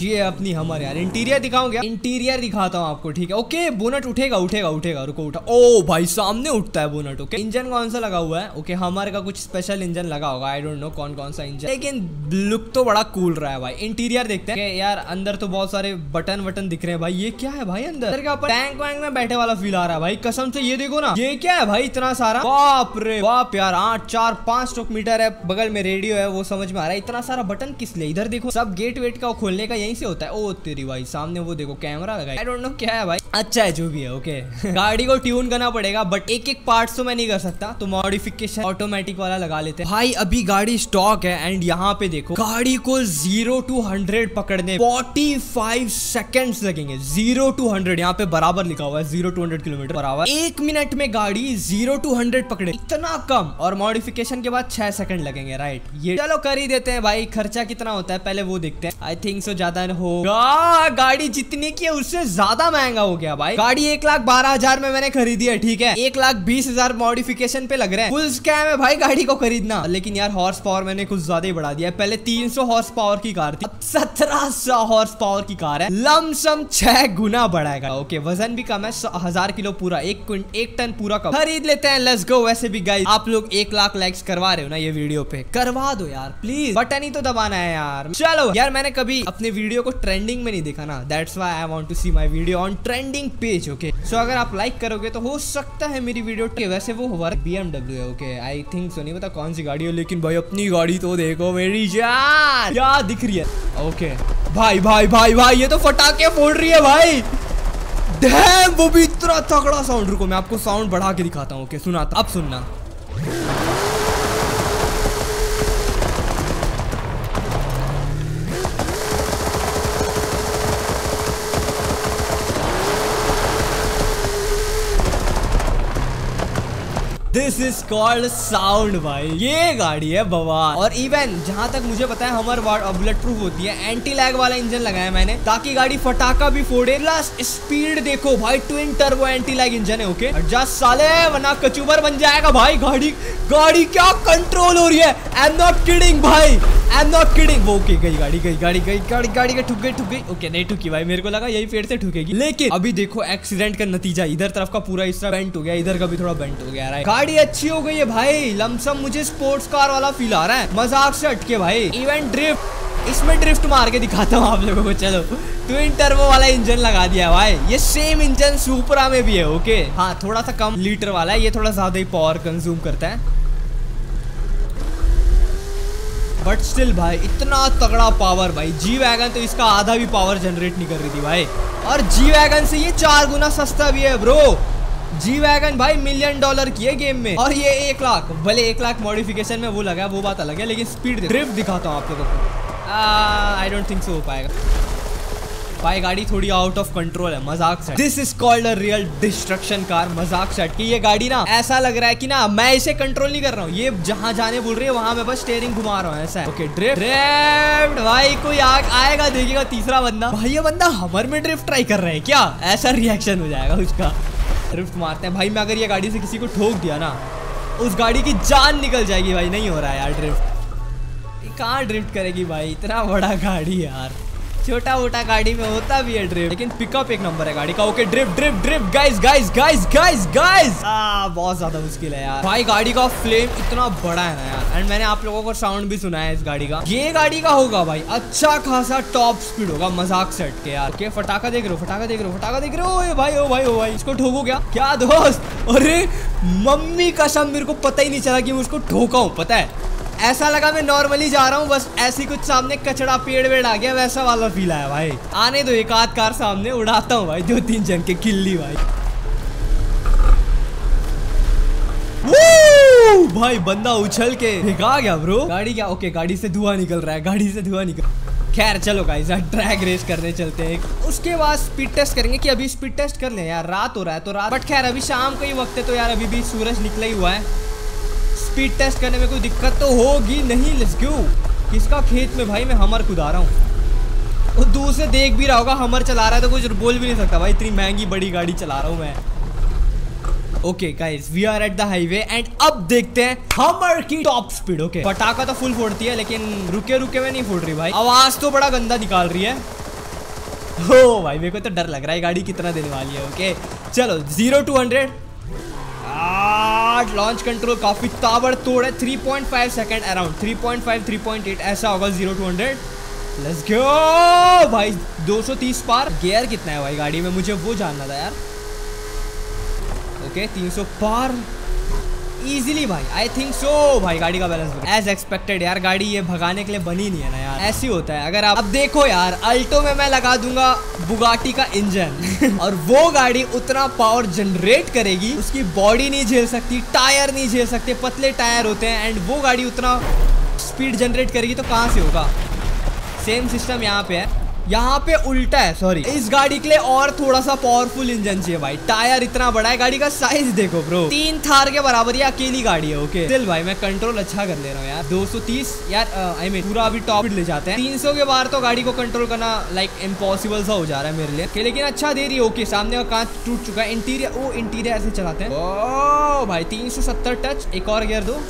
ये अपनी हमारे यार। इंटीरियर दिखाऊं क्या, इंटीरियर दिखाता हूँ आपको ठीक है ओके। बोनट उठेगा उठेगा उठेगा रुको उठा, ओ भाई सामने उठता है बोनट ओके। इंजन कौन सा लगा हुआ है ओके, हमारे का कुछ स्पेशल इंजन लगा होगा आई डोंट नो कौन कौन सा इंजन, लेकिन लुक तो बड़ा कूल रहा है भाई। इंटीरियर देखते हैं यार, अंदर तो बहुत सारे बटन वटन दिख रहे हैं भाई, ये क्या है भाई अंदर क्या, टैंक वैंक में बैठे वाला फील आ रहा है भाई कसम से। ये देखो ना ये क्या है भाई इतना सारा, बाप रे बाप यार, आठ चार पांच स्ट्रोक मीटर है, बगल में रेडियो है वो समझ में आ रहा है, इतना सारा बटन किस लिए। इधर देखो सब गेट वेट का खोलने का यहीं से होता है। ओ तेरी भाई सामने वो देखो कैमरा लगा है, आई डोंट नो क्या है भाई, अच्छा है जो भी है ओके। गाड़ी को ट्यून करना पड़ेगा बट एक एक पार्ट तो मैं नहीं कर सकता, तो मॉडिफिकेशन ऑटोमेटिक वाला लगा लेते हैं भाई। अभी गाड़ी स्टॉक है एंड यहाँ पे देखो गाड़ी को जीरो टू हंड्रेड पकड़ने पैंतालीस सेकंड्स लगेंगे, जीरो टू हंड्रेड यहाँ पे बराबर लिखा हुआ है, जीरो टू हंड्रेड किलोमीटर बराबर एक मिनट में गाड़ी जीरो टू हंड्रेड पकड़े, इतना कम, और मॉडिफिकेशन के बाद छह सेकंड लगेंगे राइट। ये चलो कर ही देते हैं भाई, खर्चा कितना होता है पहले वो देखते हैं, आई थिंक सो ज्यादा होगा, गाड़ी जितने की है उससे ज्यादा महंगा हो गया भाई। गाड़ी एक लाख बारह हजार में मैंने खरीदी है ठीक है, एक लाख बीस हजार मॉडिफिकेशन पे लग रहे हैं, फुल स्कैम है भाई गाड़ी को खरीदना। लेकिन यार हॉर्स पावर मैंने कुछ ज्यादा ही बढ़ा दिया है, पहले तीन सौ हॉर्स पावर की कार थी, सत्रह सौ हॉर्स पावर की कार है, लमसम छह गुना बढ़ाएगा ओके। वजन भी कम है, हजार किलो पूरा, एक क्विंट एक टन पूरा कम, खरीद लेते हैं लेट्स गो। वैसे भी गाइस आप लोग एक लाख लाइक्स करवा रहे हो ना ये वीडियो पे, करवा दो यार प्लीज, बटन ही तो दबाना है यार। चलो यार मैंने कभी अपने वीडियो को ट्रेंडिंग में नहीं देखा ना, that's why I want to see my video on trending page okay. So अगर आप लाइक करोगे तो हो सकता है मेरी वीडियो के, वैसे वो हमारा बीएमडब्ल्यू है ओके, आई थिंक सो, नहीं पता कौन सी गाड़ी हो, लेकिन भाई अपनी गाड़ी तो देखो मेरी जान क्या दिख रही है ओके। भाई भाई भाई भाई ये तो फटाके फोड़ रही है भाई, डैम वो भी इतना तगड़ा साउंड, रुको मैं आपको साउंड बढ़ा के दिखाता हूँ ओके, सुनाता अब सुनना This is called sound भाई, ये गाड़ी है बवाल। और इवन जहाँ तक मुझे पता है हमर बुलेट प्रूफ होती है, एंटी लैग वाला इंजन लगाया मैंने ताकि गाड़ी फटाका भी फोड़े। प्लस स्पीड देखो भाई, twin turbo anti lag engine है ओके, एडजस्ट साले वरना कचूबर बन जाएगा भाई गाड़ी। गाड़ी क्या कंट्रोल हो रही है, आई एम नॉट किडिंग भाई, आई एम नॉट किडिंग। वो ओके गई गाड़ी, गई गाड़ी, गई गाड़ी, गाड़ी का ठुक गई, ठुक गई। ओके नहीं ठुकी भाई, मेरे को लगा यही पेड़ से ठुकेगी, लेकिन अभी देखो एक्सीडेंट का नतीजा, इधर तरफ का पूरा हिस्सा बेंट हो गया, इधर का भी थोड़ा बेंट हो गया है। गाड़ी अच्छी हो गई है भाई, लमसम मुझे स्पोर्ट्स कार वाला फील आ रहा है, मजाक से हटके भाई। इवेंट ड्रिफ्ट, इसमें ड्रिफ्ट मार के दिखाता हूँ आप लोगों को। चलो ट्विन टर्बो वाला इंजन लगा दिया भाई, ये सेम इंजन सुपरा में भी है। ओके हाँ, थोड़ा सा कम लीटर वाला है, ये थोड़ा ज्यादा ही पावर कंज्यूम करता है, बट स्टिल भाई इतना तगड़ा पावर भाई। जी वैगन तो इसका आधा भी पावर जनरेट नहीं कर रही थी भाई, और जी वैगन से ये चार गुना सस्ता भी है ब्रो। जी वैगन भाई मिलियन डॉलर की है गेम में, और ये एक लाख, भले एक लाख मॉडिफिकेशन में वो लगा, वो बात अलग है, लेकिन स्पीड ड्रिफ्ट दिखाता हूँ आप लोगों को। आई डोंट थिंक सो हो पाएगा भाई, गाड़ी थोड़ी आउट ऑफ कंट्रोल है, मजाक से। This is called a real destruction car, मजाक से कि ये गाड़ी ना ऐसा लग रहा है कि ना मैं इसे कंट्रोल नहीं कर रहा हूँ, ये जहाँ जाने बोल रही है वहाँ मैं बस स्टीयरिंग घुमा रहा हूँ, ऐसा है। ओके ड्रिफ्ट, ड्रिफ्ट भाई कोई आग आएगा देखेगा तीसरा बंदा, भाई ये बंदा हमर में ड्रिफ्ट ट्राई कर रहा है क्या, ऐसा रिएक्शन हो जाएगा उसका। ड्रिफ्ट मारते हैं भाई, मैं अगर ये गाड़ी से किसी को ठोक दिया ना, उस गाड़ी की जान निकल जाएगी भाई। नहीं हो रहा है यार ड्रिफ्ट, कहाँ ड्रिफ्ट करेगी भाई, इतना बड़ा गाड़ी यार, छोटा मोटा गाड़ी में होता भी है ड्रिफ्ट, लेकिन पिकअप एक नंबर है गाड़ी का। Okay drift drift drift guys guys guys guys guys आ बहुत ज्यादा मुश्किल है यार भाई, गाड़ी का फ्लेम इतना बड़ा है ना यार। एंड मैंने आप लोगों को साउंड भी सुना है इस गाड़ी का, ये गाड़ी का होगा भाई अच्छा खासा टॉप स्पीड होगा, मजाक से हटके यार। ओके फटाखा देख रहे हो, फटाखा देख रहे हो, फटाखा देख रहे हो, ओए भाई ओ भाई ओ भाई, इसको ठोको क्या क्या दोस्त, अरे मम्मी कसम मेरे को पता ही नहीं चला कि मैं उसको ठोका हूँ, पता है ऐसा लगा मैं नॉर्मली जा रहा हूँ, बस ऐसी कुछ सामने कचड़ा पेड़ वेड़ आ गया, वैसा वाला फील आया भाई। आने दो एक आध कार सामने, उड़ाता हूँ भाई दो तीन जन के किल्ली भाई। वो भाई बंदा उछल के फेंका गया ब्रो, गाड़ी क्या, ओके गाड़ी से धुआं निकल रहा है, गाड़ी से धुआं निकल। खैर चलो गाइस ड्रैग रेस करने चलते हैं, उसके बाद स्पीड टेस्ट करेंगे कि अभी स्पीड टेस्ट कर ले यार, रात हो रहा है तो रात, बट खैर अभी शाम का ही वक्त है तो यार अभी भी सूरज निकला ही हुआ है, स्पीड टेस्ट करने में कोई दिक्कत तो होगी नहीं। Let's go. किसका खेत में भाई मैं हमर कुदा रहा हूँ, और दूर से देख भी रहा होगा हमर चला रहा है तो कुछ बोल भी नहीं सकता भाई, इतनी महंगी बड़ी गाड़ी चला रहा हूँ मैं। Okay guys we are at the highway and अब देखते हैं हमर की टॉप स्पीड। ओके पटाखा तो फुल फोड़ती है, लेकिन रुके रुके में नहीं फोड़ रही भाई, आवाज तो बड़ा गंदा निकाल रही है। हो भाई मेरे को तो डर लग रहा है गाड़ी कितना देने वाली है। ओके चलो zero two hundred launch control काफी ताबड़तोड़ है, three point five second around, three point five, three point eight ऐसा होगा zero two hundred. Let's go भाई दो सौ तीस पार। गियर कितना है भाई गाड़ी में, मुझे वो जानना था यार। ओके तीन सौ पार इजीली भाई, आई थिंक सो भाई गाड़ी का बैलेंस एज एक्सपेक्टेड यार, गाड़ी ये भगाने के लिए बनी नहीं है ना यार, ऐसी होता है। अगर आप अब देखो यार अल्टो में मैं लगा दूंगा बुगाटी का इंजन और वो गाड़ी उतना पावर जनरेट करेगी, उसकी बॉडी नहीं झेल सकती, टायर नहीं झेल सकते, पतले टायर होते हैं, एंड वो गाड़ी उतना स्पीड जनरेट करेगी तो कहाँ से होगा। सेम सिस्टम यहाँ पे है, यहाँ पे उल्टा है, सॉरी इस गाड़ी के लिए और थोड़ा सा पावरफुल इंजन चाहिए भाई, टायर इतना बड़ा है, गाड़ी का साइज देखो ब्रो, तीन थार के बराबर ये अकेली गाड़ी है। ओके दिल भाई मैं कंट्रोल अच्छा कर ले रहा हूँ यार, दो सौ तीस यार आई मीन पूरा अभी टॉप ले जाते हैं, तीन सौ के बाहर तो गाड़ी को कंट्रोल करना लाइक इम्पॉसिबल सा हो जा रहा है मेरे लिए, लेकिन अच्छा दे रही है। ओके सामने का कांच टूट चुका है, इंटीरियर ओ इंटीरियर ऐसे चलाते हैं। ओ भाई तीन सौ सत्तर टच, एक और गियर दो,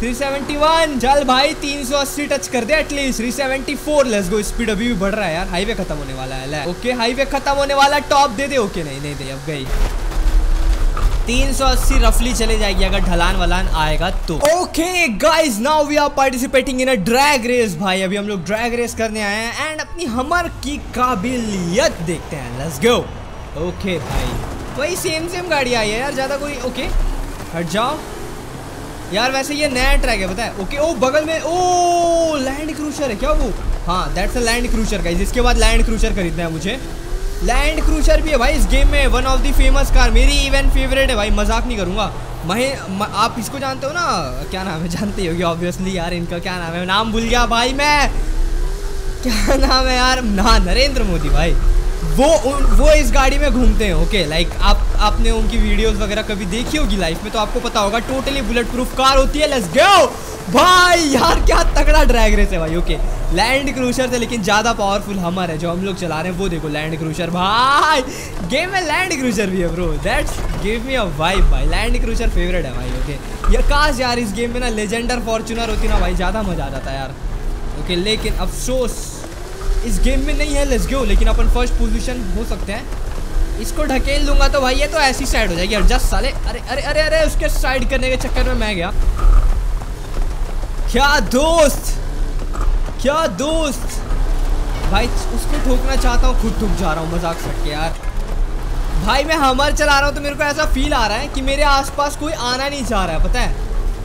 थ्री सेवेंटी वन, चल भाई तीन सौ अस्सी टच कर दे at least, three seventy four. Let's go, speed अभी भी बढ़ रहा है यार, हाईवे खत्म होने वाला है। ओके हाईवे खत्म होने वाला, टॉप दे दे। ओके नहीं नहीं दे, अब गई तीन सौ अस्सी रफली चले जाएगी अगर ढलान वलान आएगा तो। Okay guys now we are participating in a drag race भाई, अभी हम लोग ड्रैग रेस करने आए हैं एंड अपनी हमर की काबिलियत देखते हैं। Let's go. ओके भाई वही सेम सेम गाड़ी आई है यार, ज्यादा कोई। ओके हट जाओ यार, वैसे ये नया ट्रैक है पता है। ओके ओ बगल में ओ लैंड क्रूजर है क्या वो? हाँ that's a land cruiser guys, इसके बाद लैंड क्रूजर खरीदना है मुझे। लैंड क्रूजर भी है भाई इस गेम में, one of the famous car, मेरी इवन फेवरेट है भाई, मजाक नहीं करूँगा। महे म, आप इसको जानते हो ना, क्या नाम है, जानते ही होगी ऑब्वियसली यार, इनका क्या नाम है, नाम भूल गया भाई मैं, क्या नाम है यार, ना नरेंद्र मोदी भाई, वो उन, वो इस गाड़ी में घूमते हैं। ओके लाइक आप आपने उनकी वीडियोस वगैरह कभी देखी होगी लाइफ में तो आपको पता होगा, टोटली बुलेट प्रूफ कार होती है। लेट्स गो भाई, यार क्या तगड़ा ड्रैग रेस है भाई। ओके लैंड क्रूजर से लेकिन ज़्यादा पावरफुल हमर है जो हम लोग चला रहे हैं, वो देखो लैंड क्रूजर भाई, गेम में लैंड क्रूजर भी है bro, that's give me a vibe भाई, लैंड क्रूजर फेवरेट है भाई। ओके ये काश यार इस गेम में ना लेजेंडर फॉर्चुनर होती ना भाई, ज़्यादा मज़ा आ जाता यार। ओके, लेकिन अफसोस इस गेम में नहीं है लेट्स गो। लेकिन अपन फर्स्ट पोजीशन हो सकते हैं। इसको ढकेल लूँगा तो भाई ये तो ऐसी साइड हो जाएगी। एडजस्ट साले, अरे अरे अरे अरे उसके साइड करने के चक्कर में मैं गया। क्या दोस्त, क्या दोस्त भाई, उसको ठोकना चाहता हूँ, खुद ठोक जा रहा हूँ मजाक से के यार। भाई मैं हमर चला रहा हूँ तो मेरे को ऐसा फील आ रहा है कि मेरे आसपास कोई आना नहीं चाह रहा है, पता है।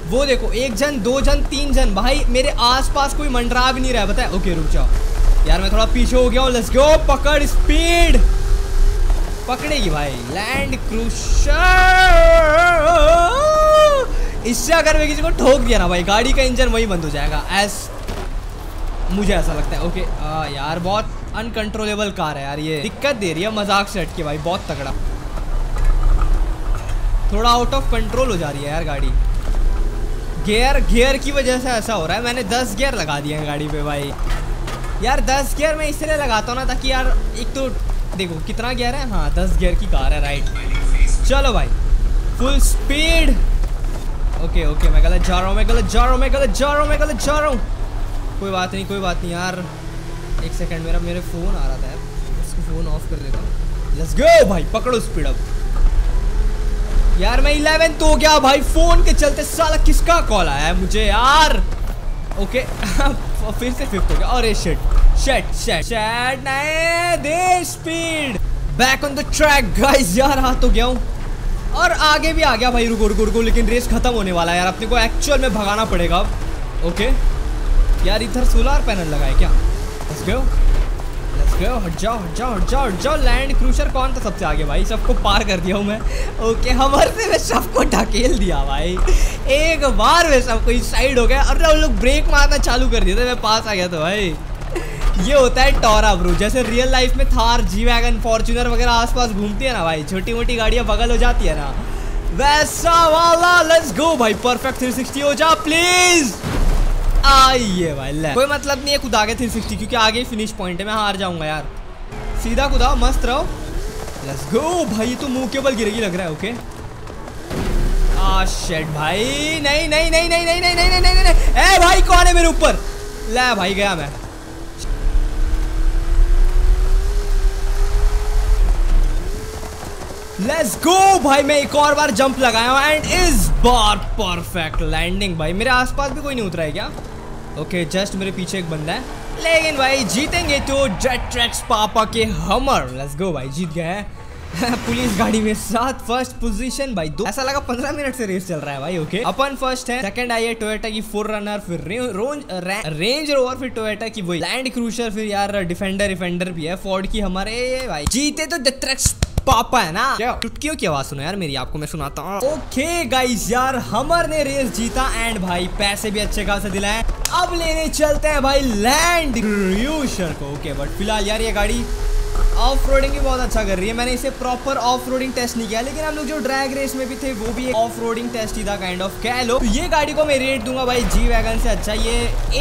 वो देखो एक जन, दो जन, तीन जन, भाई मेरे आसपास कोई मंडरा भी नहीं रहा है, पता है। ओके रुक जाओ यार, मैं थोड़ा पीछे हो गया हूँ। लेट्स गो, पकड़ स्पीड, पकड़ेगी भाई लैंड क्रूजर। इससे अगर मैं किसी को ठोक दिया ना भाई, गाड़ी का इंजन वही बंद हो जाएगा, ऐस मुझे ऐसा लगता है। ओके आ, यार बहुत अनकंट्रोलेबल कार है यार, ये दिक्कत दे रही है मजाक से हट के भाई, बहुत तगड़ा। थोड़ा आउट ऑफ कंट्रोल हो जा रही है यार गाड़ी। गियर गियर की वजह से ऐसा हो रहा है। मैंने दस गियर लगा दिए हैं गाड़ी पे भाई। यार दस गियर मैं इसलिए लगाता हूँ ना ताकि यार, एक तो देखो कितना गियर है, हाँ दस गियर की कार है, राइट। चलो भाई फुल स्पीड। ओके ओके, मैं गलत जा रहा हूँ, मैं गलत जा रहा हूँ, मैं गलत जा रहा हूँ, मैं गलत जा रहा हूँ। कोई बात नहीं, कोई बात नहीं यार। एक सेकेंड, मेरा मेरे फ़ोन आ रहा था यार, उसको फ़ोन ऑफ कर देता हूँ। लेट्स गो भाई, पकड़ो स्पीड। अब यार मैं इलेवन तो हो गया भाई फोन के चलते। साला किसका कॉल आया है मुझे यार। ओके फिर से फिफ्थ हो गया। अरे शिट शिट शिट शिट, नहीं दे speed. Back on the track guys, यार हां तो गया हूं और आगे भी आ गया भाई। रुको रुको रुको, लेकिन रेस खत्म होने वाला है यार, अपने को एक्चुअल में भगाना पड़ेगा अब। ओके यार, इधर सोलर पैनल लगाए क्या? लेट्स गो लेट्स गो, हट जाओ हट जाओ हट जाओ हट जाओ। लैंड क्रूजर कौन था सबसे आगे भाई, सबको पार कर दिया हूँ मैं। ओके हमर से मैं सबको ढकेल दिया भाई, एक बार में सबको इस साइड हो गया। अरे लोग ब्रेक मारना चालू कर दिया था, मैं पास आ गया था भाई। ये होता है टॉरा ब्रो, जैसे रियल लाइफ में थार, जी वैगन, फॉर्चूनर वगैरह आसपास घूमती है ना भाई, छोटी मोटी गाड़ियाँ बगल हो जाती है ना, वैसा वाला। लेट्स गो भाई, परफेक्ट थ्री सिक्सटी हो जा प्लीज़। आइए भाई, ले कोई मतलब नहीं है कुदा के तीन सौ साठ, क्योंकि आगे ही फिनिश पॉइंट है, मैं हार जाऊंगा यार। सीधा कुदाओ, मस्त रहो। लेट्स गो भाई, तो मुंह के बल गिरेगी लग रहा है। ओके आ शेट भाई, नहीं नहीं नहीं नहीं नहीं नहीं नहीं नहीं नहीं। ए भाई कौन है मेरे ऊपर? ले भाई गया मैं। लेट्स गो भाई, मैं एक और बार जंप लगाया हूँ एंड इस बार परफेक्ट लैंडिंग। भाई मेरे आसपास भी कोई नहीं उतरा है क्या? ओके okay, जस्ट मेरे पीछे एक बंदा है, लेकिन भाई जीतेंगे तो जेट ट्रैक्स पापा के हमर। लेट्स गो भाई, जीत गए पुलिस गाड़ी में साथ, फर्स्ट पोजीशन भाई। दो ऐसा लगा पंद्रह मिनट से रेस चल रहा है भाई। ओके okay, अपन फर्स्ट है, सेकंड आई है टोयोटा की फोर रनर, फिर रोज, रे, रेंज रोवर, फिर टोयोटा की वही लैंड क्रूजर, फिर यार डिफेंडर डिफेंडर भी है, फोर्ड की हमारे भाई। जीते तो जेट ट्रैक्स पापा है ना। चुटकियों की आवाज सुनो यार मेरी, आपको मैं सुनाता हूँ। ओके गाइस, यार हमर ने रेस जीता एंड भाई पैसे भी अच्छे खासे दिलाए। अब लेने चलते हैं भाई लैंड क्रूजर को। ओके बट फिलहाल यार ये गाड़ी ऑफ रोडिंग भी बहुत अच्छा कर रही है। मैंने इसे प्रॉपर ऑफ रोडिंग टेस्ट नहीं किया, लेकिन हम लोग जो ड्रैग रेस में भी थे वो भी ऑफ रोडिंग टेस्ट ही था, काइंड ऑफ कह लो। तो ये गाड़ी को मैं रेट दूंगा भाई जी वैगन से अच्छा, ये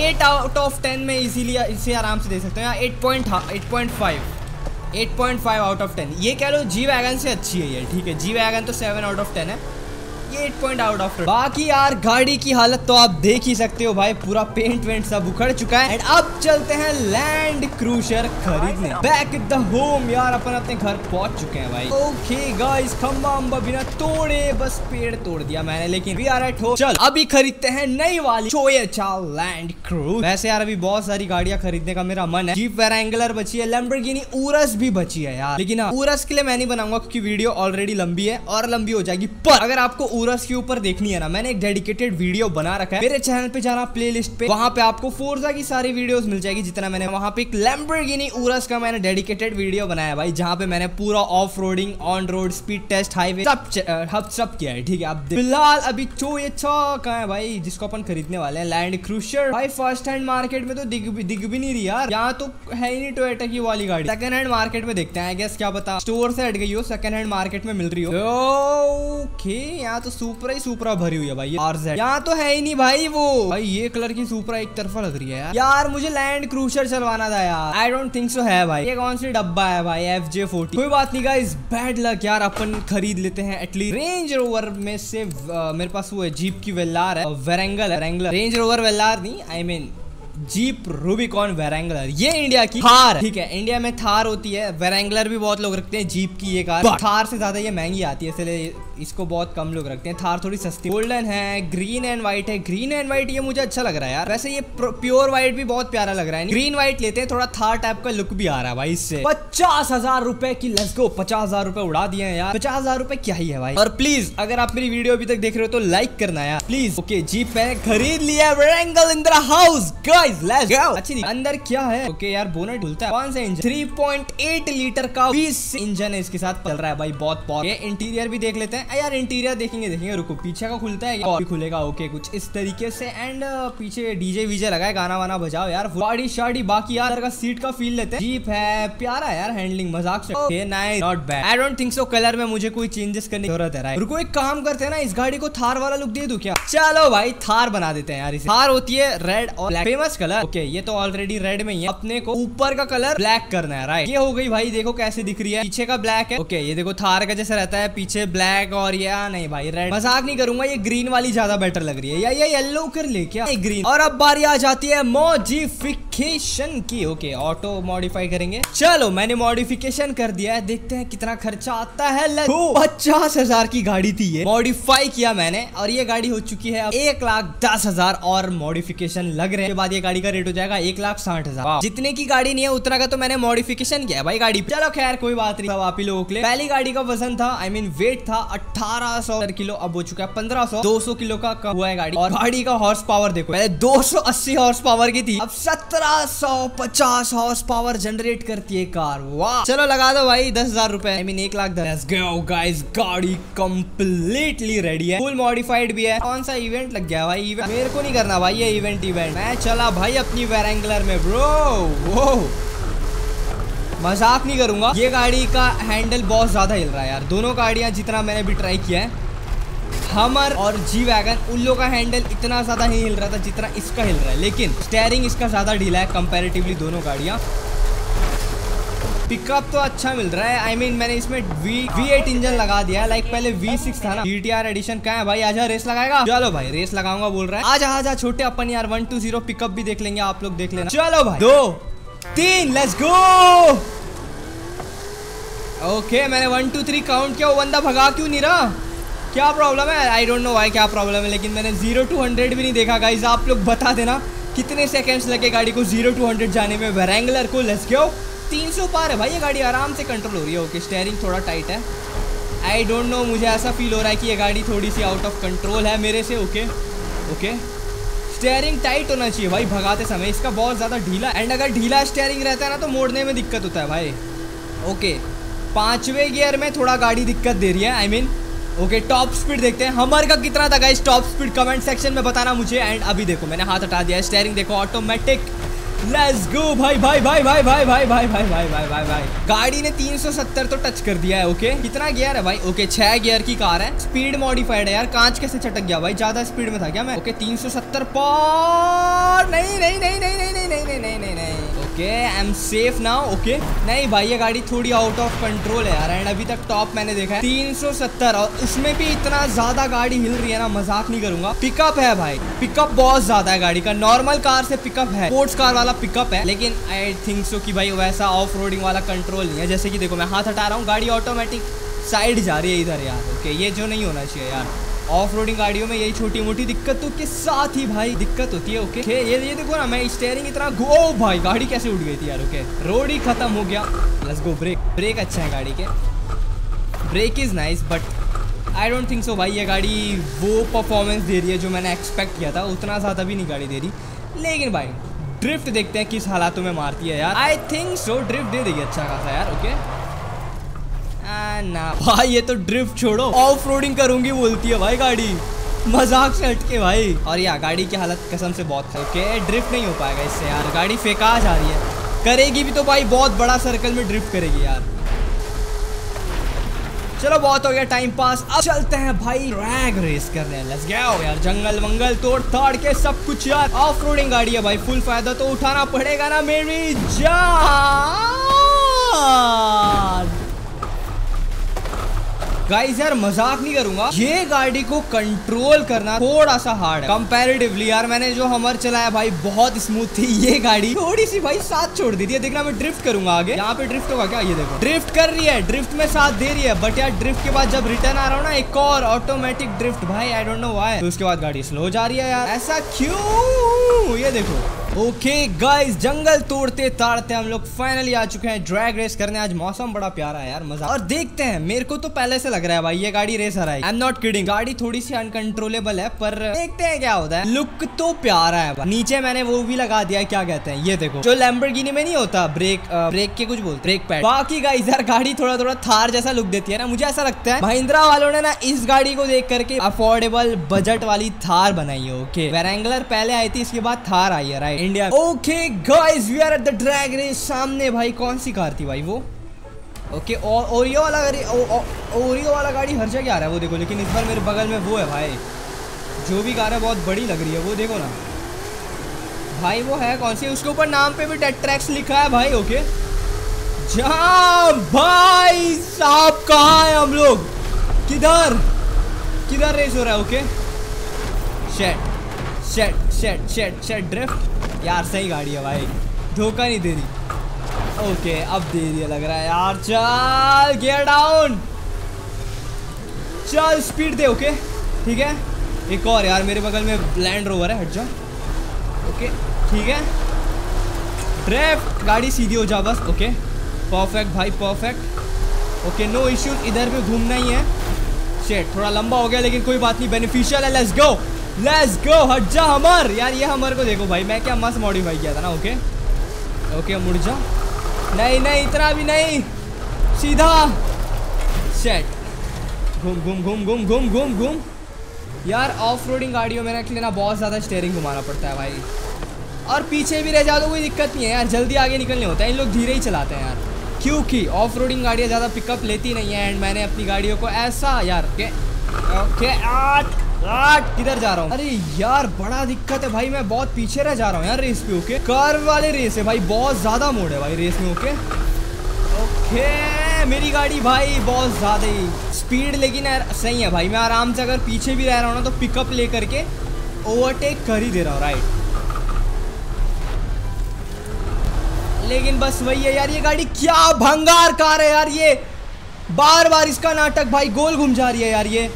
एट आउट ऑफ टेन में इसीलिए इसे आराम से दे सकते हो। Eight point eight point five eight point five out of ten, ये कह लो जी वैगन से अच्छी है ये, ठीक है। जी वैगन तो सेवन आउट ऑफ टेन है, ये eight point out of ten. बाकी यार गाड़ी की हालत तो आप देख ही सकते हो भाई, पूरा पेंट वेंट सब उखड़ चुका है। एंड अब चलते हैं लैंड क्रूजर खरीदने। बैक एट द होम यार, अपन अपने घर पहुंच चुके हैं भाई। ओके गाइस, खम्बा अम्बा बिना तोड़े, बस पेड़ तोड़ दिया मैंने, लेकिन वी आर एट होम। चल अभी खरीदते हैं नई वाली टोयोटा लैंड क्रूजर। वैसे यार अभी बहुत सारी गाड़ियां खरीदने का मेरा मन है। जीप रेंगलर बची है, लैम्बोर्गिनी ऊरस भी बची है यार, लेकिन ऊरस के लिए मैं नहीं बनाऊंगा क्योंकि वीडियो ऑलरेडी लंबी है और लंबी हो जाएगी। पर अगर आपको ऊरस के ऊपर देखनी है ना, मैंने एक डेडिकेटेड वीडियो बना रखा है, मेरे चैनल पे जाना, प्लेलिस्ट पे, वहाँ पे आपको फोर्जा की सारी वीडियोस मिल जाएगी जितना मैंने। वहाँ पे एक लैम्बोर्गिनी ऊरस का मैंने डेडिकेटेड वीडियो बनाया भाई, जहाँ पे मैंने पूरा off roading, on road, speed test, highway सब सब किया है, ठीक है। आप फिलहाल अभी टोयोटा का है भाई जिसको अपन खरीदने वाले हैं, लैंड क्रूजर। भाई फर्स्ट हैंड मार्केट में तो दिख दिख भी नहीं रही यार, यहाँ तो है ही नहीं टोयोटा की वाली गाड़ी। सेकंड हैंड मार्केट में देखते हैं, आई गेस क्या पता स्टोर से हट गई हो, सेकंड हैंड मार्केट में मिल रही हो। ओके यहाँ तो सुप्रा ही सुप्रा भरी हुई है भाई, यहाँ तो है ही नहीं भाई वो। भाई ये कलर की सुप्रा एक तरफा लग रही है यार। यार मुझे लैंड क्रूजर चलवाना था यार, आई डोंट थिंक सो है भाई। ये कौन सी डब्बा है भाई, एफ जे फोर्टी। कोई बात नहीं गाइस, बैड लक यार, अपन खरीद लेते हैं एटलीस्ट। रेंज रोवर में से आ, मेरे पास वो है जीप की वेलार है, वेरेंगल है, रेंगलर, रेंज रोवर वेलार नहीं, I I mean mean, Jeep Rubicon Wrangler, ये इंडिया की थार। ठीक है, इंडिया में थार होती है, वेरेंगलर भी बहुत लोग रखते हैं। जीप की ये कार थार से ज्यादा ये महंगी आती है, इसलिए इसको बहुत कम लोग रखते हैं। थार थोड़ी सस्ती। गोल्डन है, ग्रीन एंड व्हाइट है। ग्रीन एंड व्हाइट ये मुझे अच्छा लग रहा है यार। वैसे ये प्योर व्हाइट भी बहुत प्यारा लग रहा है। ग्रीन व्हाइट लेते हैं, थोड़ा थार टाइप का लुक भी आ रहा है भाई इससे। पचास हजार रुपए की, लेट्स गो। पचास हजार रुपए उड़ा दिए हैं यार। पचास हजार रुपए क्या ही है भाई। और प्लीज अगर आप मेरी वीडियो अभी तक देख रहे हो तो लाइक करना यार प्लीज। ओके, जीप मैंने खरीद लिया, Wrangler in the house guys, let's go. अच्छी नहीं, अंदर क्या है? ओके यार, बोनट खुलता है। कौन सा engine? Three point eight litre का बीस इंजन है, इसके साथ चल रहा है भाई। बहुत बहुत ये इंटीरियर भी देख लेते हैं यार। इंटीरियर देखेंगे देखेंगे रुको, पीछे का खुलता है और भी खुलेगा। ओके, कुछ इस तरीके से। एंड पीछे डीजे वीजे लगाए, गाना वाना बजाओ यार। बॉडी शाड़ी बाकी यार, का सीट का फील लेते हैं। जीप है, प्यारा यार हैंडलिंग, मजाक से okay, nice, not bad. I don't think so colour में मुझे कोई चेंजेस करने की जरूरत है। रुको, एक काम करते हैं ना, इस गाड़ी को थार वाला लुक दे दूं क्या? चलो भाई, थार बना देते हैं यार इसे। थार होती है रेड और ब्लैक, फेमस कलर। ओके, ये तो ऑलरेडी रेड में ही है, अपने को ऊपर का कलर ब्लैक करना है। राइट, ये हो गई भाई। देखो कैसे दिख रही है, पीछे का ब्लैक है। ओके, ये देखो थार का जैसा रहता है, पीछे ब्लैक। और ये नहीं भाई, रेड, मजाक नहीं करूंगा, ये ग्रीन वाली ज्यादा बेटर लग रही है। या ये येलो कर ले क्या? ये ग्रीन। और अब बारी आ जाती है मॉडिफिकेशन की। ओके, ऑटो मॉडिफाई करेंगे। चलो, मैंने मॉडिफिकेशन कर दिया है, देखते हैं कितना खर्चा आता है। पचास हजार की गाड़ी थी ये, मॉडिफाई किया मैंने और ये गाड़ी हो चुकी है अब एक लाख दस हजार और मॉडिफिकेशन लग रहे। बाद ये गाड़ी का रेट हो जाएगा एक लाख साठ हजार। जितने की गाड़ी नहीं है उतना का तो मैंने मॉडिफिकेशन किया भाई गाड़ी। चलो खैर, कोई बात नहीं, आप ही लोगों के लिए। पहली गाड़ी का वजन था, आई मीन वेट था अठारह सौ किलो, अब हो चुका है पंद्रह सौ, दो सौ किलो का कम हुआ है गाड़ी। और गाड़ी का हॉर्स पावर देखो, पहले दो सौ अस्सी हॉर्स पावर की थी, अब सत्रह सौ पचास हॉर्स पावर जनरेट करती है कार। वाह, चलो लगा दो भाई दस हजार रुपए, आई मीन एक लाख दस। गाइस, गाड़ी कंप्लीटली रेडी है, फुल मॉडिफाइड भी है। कौन सा इवेंट लग गया भाई? इवेंट मेरे को नहीं करना भाई, ये इवेंट इवेंट मैं चला भाई अपनी वेरेंगलर में ब्रो। वो मजाक नहीं करूंगा, ये गाड़ी का हैंडल बहुत ज्यादा हिल रहा है यार। दोनों गाड़ियां जितना मैंने भी ट्राई किया है, हमर और जी वैगन, उन लोगों का हैंडल इतना ज्यादा नहीं हिल रहा था जितना इसका हिल रहा है। लेकिन स्टेयरिंग इसका ज्यादा ढीला है कंपैरेटिवली दोनों गाड़ियां। पिकअप तो अच्छा मिल रहा है, आई I मीन mean, मैंने इसमें वी वी एट इंजन लगा दिया है। लाइक पहले वी सिक्स था ना। जी टी आर एडिशन कहाँ है भाई? आजा रेस लगाएगा। चलो भाई, रेस लगाऊंगा बोल रहा है। आजा आजा छोटे, अपन यार वन टू जीरो पिकअप भी देख लेंगे, आप लोग देख लेना। चलो भाई, दो तीन, लेट्स गो। ओके, मैंने वन टू थ्री काउंट किया। वो बंदा भगा क्यों नहीं रहा? क्या प्रॉब्लम है? आई डोंट नो भाई क्या प्रॉब्लम है, लेकिन मैंने जीरो टू हंड्रेड भी नहीं देखा। गाइज, आप लोग बता देना कितने सेकेंड्स लगे गाड़ी को जीरो टू हंड्रेड जाने में, वेरेंगलर को। लेट्स गो, तीन सौ पार है भाई ये गाड़ी, आराम से कंट्रोल हो रही है। ओके, स्टेयरिंग थोड़ा टाइट है। आई डोंट नो, मुझे ऐसा फील हो रहा है कि ये गाड़ी थोड़ी सी आउट ऑफ कंट्रोल है मेरे से। ओके ओके, स्टेयरिंग टाइट होना चाहिए भाई भगाते समय, इसका बहुत ज़्यादा ढीला। एंड अगर ढीला स्टेयरिंग रहता है ना तो मोड़ने में दिक्कत होता है भाई। ओके, पाँचवें गियर में थोड़ा गाड़ी दिक्कत दे रही है, I I mean mean, okay, top speed देखते हैं हमारे का कितना था guys. Top speed comment section में बताना मुझे। एंड अभी देखो, मैंने हाथ हटा दिया, स्टेयरिंग देखो ऑटोमेटिक। लेट्स गो भाई भाई भाई भाई भाई भाई भाई भाई भाई भाई भाई भाई गाड़ी ने तीन सौ सत्तर तो टच कर दिया है। ओके, कितना गियर है भाई? ओके, छह गियर की कार है, स्पीड मॉडिफाइड है यार। कांच कैसे चटक गया भाई? ज्यादा स्पीड में था क्या मैं? ओके, तीन सौ सत्तर पार। नहीं नहीं नहीं नहीं नहीं नहीं नहीं नहीं नहीं नहीं okay, I am safe now. Okay, नहीं भाई ये गाड़ी थोड़ी आउट ऑफ कंट्रोल है यार। एंड अभी तक टॉप मैंने देखा है तीन सौ सत्तर, और उसमें भी इतना ज्यादा गाड़ी हिल रही है ना, मजाक नहीं करूंगा। पिकअप है भाई, पिकअप बहुत ज्यादा है गाड़ी का। नॉर्मल कार से पिकअप है, स्पोर्ट्स कार वाला पिकअप है, लेकिन आई थिंक सो कि भाई वैसा ऑफ रोडिंग वाला कंट्रोल नहीं है। जैसे कि देखो, मैं हाथ हटा रहा हूँ, गाड़ी ऑटोमेटिक साइड जा रही है इधर यार। ओके, ये जो नहीं होना चाहिए यार ऑफ रोडिंग गाड़ियों में, यही छोटी मोटी दिक्कतों के साथ ही भाई दिक्कत होती है। ओके, ये ये देखो ना, मैं स्टेयरिंग इतना गो भाई, गाड़ी कैसे उड़ गई थी यार। ओके, रोड ही खत्म हो गया। लेट्स गो, ब्रेक ब्रेक अच्छा है गाड़ी के, brake is nice, but I don't think so भाई ये गाड़ी वो परफॉर्मेंस दे रही है जो मैंने एक्सपेक्ट किया था, उतना ज़्यादा भी नहीं गाड़ी दे रही। लेकिन भाई ड्रिफ्ट देखते हैं किस हालातों में मारती है यार। आई थिंक सो ड्रिफ्ट दे देगी अच्छा खासा यार। ओके आ, ना भाई ये तो ड्रिफ्ट छोड़ो, ऑफ रोडिंग करूंगी बोलती है भाई गाड़ी, मजाक से हटके भाई। और यार गाड़ी की हालत कसम से बहुत खराब। ओके, ड्रिफ्ट नहीं हो पाएगा इससे यार, गाड़ी फेंका जा रही है। करेगी भी तो भाई बहुत बड़ा सर्कल में ड्रिफ्ट करेगी यार। चलो, बहुत हो गया टाइम पास, अब चलते हैं भाई रैग रेस करने। लेट्स गो यार, जंगल वंगल तोड़ ताड़ के सब कुछ यार। ऑफ रोडिंग गाड़ी है भाई, फुल फायदा तो उठाना पड़ेगा ना मेरी जान। गाइस यार मजाक नहीं करूंगा, ये गाड़ी को कंट्रोल करना थोड़ा सा हार्ड है कंपेरेटिवली। यार मैंने जो हमर चलाया भाई बहुत स्मूथ थी, ये गाड़ी थोड़ी सी भाई साथ छोड़ दी थी। देखना मैं ड्रिफ्ट करूंगा आगे, यहाँ पे ड्रिफ्ट होगा क्या, ये देखो ड्रिफ्ट कर रही है, ड्रिफ्ट में साथ दे रही है। बट यार ड्रिफ्ट के बाद जब रिटर्न आ रहा हूँ ना, एक और ऑटोमेटिक ड्रिफ्ट भाई, आई डोंट नो व्हाई। तो उसके बाद गाड़ी स्लो जा रही है यार, ऐसा क्यों, ये देखो। ओके गाइस, जंगल तोड़ते ताड़ते हम लोग फाइनली आ चुके हैं ड्रैग रेस करने। आज मौसम बड़ा प्यारा है यार, मजा। और देखते हैं, मेरे को तो पहले से लग रहा है भाई ये गाड़ी रेस हराएगी। आई एम नॉट किडिंग, गाड़ी थोड़ी सी अनकंट्रोलेबल है, पर देखते हैं क्या होता है। लुक तो प्यारा है भाई। नीचे मैंने वो भी लगा दिया, क्या कहते हैं, ये देखो जो लैम्बोर्गिनी में नहीं होता ब्रेक, ब्रेक के कुछ बोलते, ब्रेक पैड। बाकी गाइस यार गाड़ी थोड़ा थोड़ा थार जैसा लुक देती है ना, मुझे ऐसा लगता है महिंद्रा वालों ने ना इस गाड़ी को देख करके अफोर्डेबल बजट वाली थार बनाई है। ओके, वेरेंगलर पहले आई थी, इसके बाद थार आई है right India. Okay guys we are at the drag race. सामने भाई कौन सी कार थी भाई वो, ओके okay, और ओरियो वाला गाड़ी, ओरियो वाला गाड़ी हर जगह आ रहा है वो देखो। लेकिन इस बार मेरे बगल में वो है भाई, जो भी कार है बहुत बड़ी लग रही है, वो देखो ना भाई वो है कौन सी, उसके ऊपर नाम पे भी टेट्रैक्स लिखा है भाई। Okay okay. जा भाई साहब कहाँ है हम लोग, किधर किधर रेस हो रहा है। ओके शेट शेट शेट शेट शेट ड्रिफ्ट यार, सही गाड़ी है भाई, धोखा नहीं दे रही। ओके अब दे रही लग रहा है यार, चल गियर डाउन, चल स्पीड दे। ओके ठीक है, एक और यार मेरे बगल में लैंड रोवर है, हट जा। ओके ठीक है, ड्रिफ्ट, गाड़ी सीधी हो जा बस। ओके परफेक्ट भाई परफेक्ट, ओके नो इश्यूज, इधर भी घूमना ही है। शेट थोड़ा लंबा हो गया लेकिन कोई बात नहीं, बेनिफिशियल है, लेट्स गो लेट्स गो। हट जा हमर, यार ये हमर को देखो भाई, मैं क्या मस्त मॉडिफाई किया था ना। ओके ओके मुड़ जा, नहीं नहीं इतना भी नहीं, सीधा सेट, घूम घूम घूम घूम घूम घूम घूम। यार ऑफ रोडिंग गाड़ियों में रख लेना, बहुत ज़्यादा स्टेयरिंग घुमाना पड़ता है भाई, और पीछे भी रह जाओ तो कोई दिक्कत नहीं है यार, जल्दी आगे निकलने होता है। इन लोग धीरे ही चलाते हैं यार, क्योंकि ऑफ रोडिंग गाड़ियाँ ज़्यादा पिकअप लेती नहीं है। एंड मैंने अपनी गाड़ियों को ऐसा यार, ओके ओके आठ आठ किधर जा रहा हूँ, अरे यार बड़ा दिक्कत है भाई, मैं बहुत पीछे रह जा रहा हूँ यार रेस पे। ओके कर्व वाले रेस है भाई, बहुत ज्यादा मोड़ है भाई रेस में। ओके ओके मेरी गाड़ी भाई बहुत ज्यादा ही स्पीड, लेकिन सही है भाई, मैं आराम से अगर पीछे भी रह रहा हूँ ना तो पिकअप ले करके ओवरटेक कर ही दे रहा हूँ राइट। लेकिन बस वही है यार, ये गाड़ी क्या भंगार कार है यार, ये बार बार इसका नाटक भाई, गोल घूम जा रही है यार, ये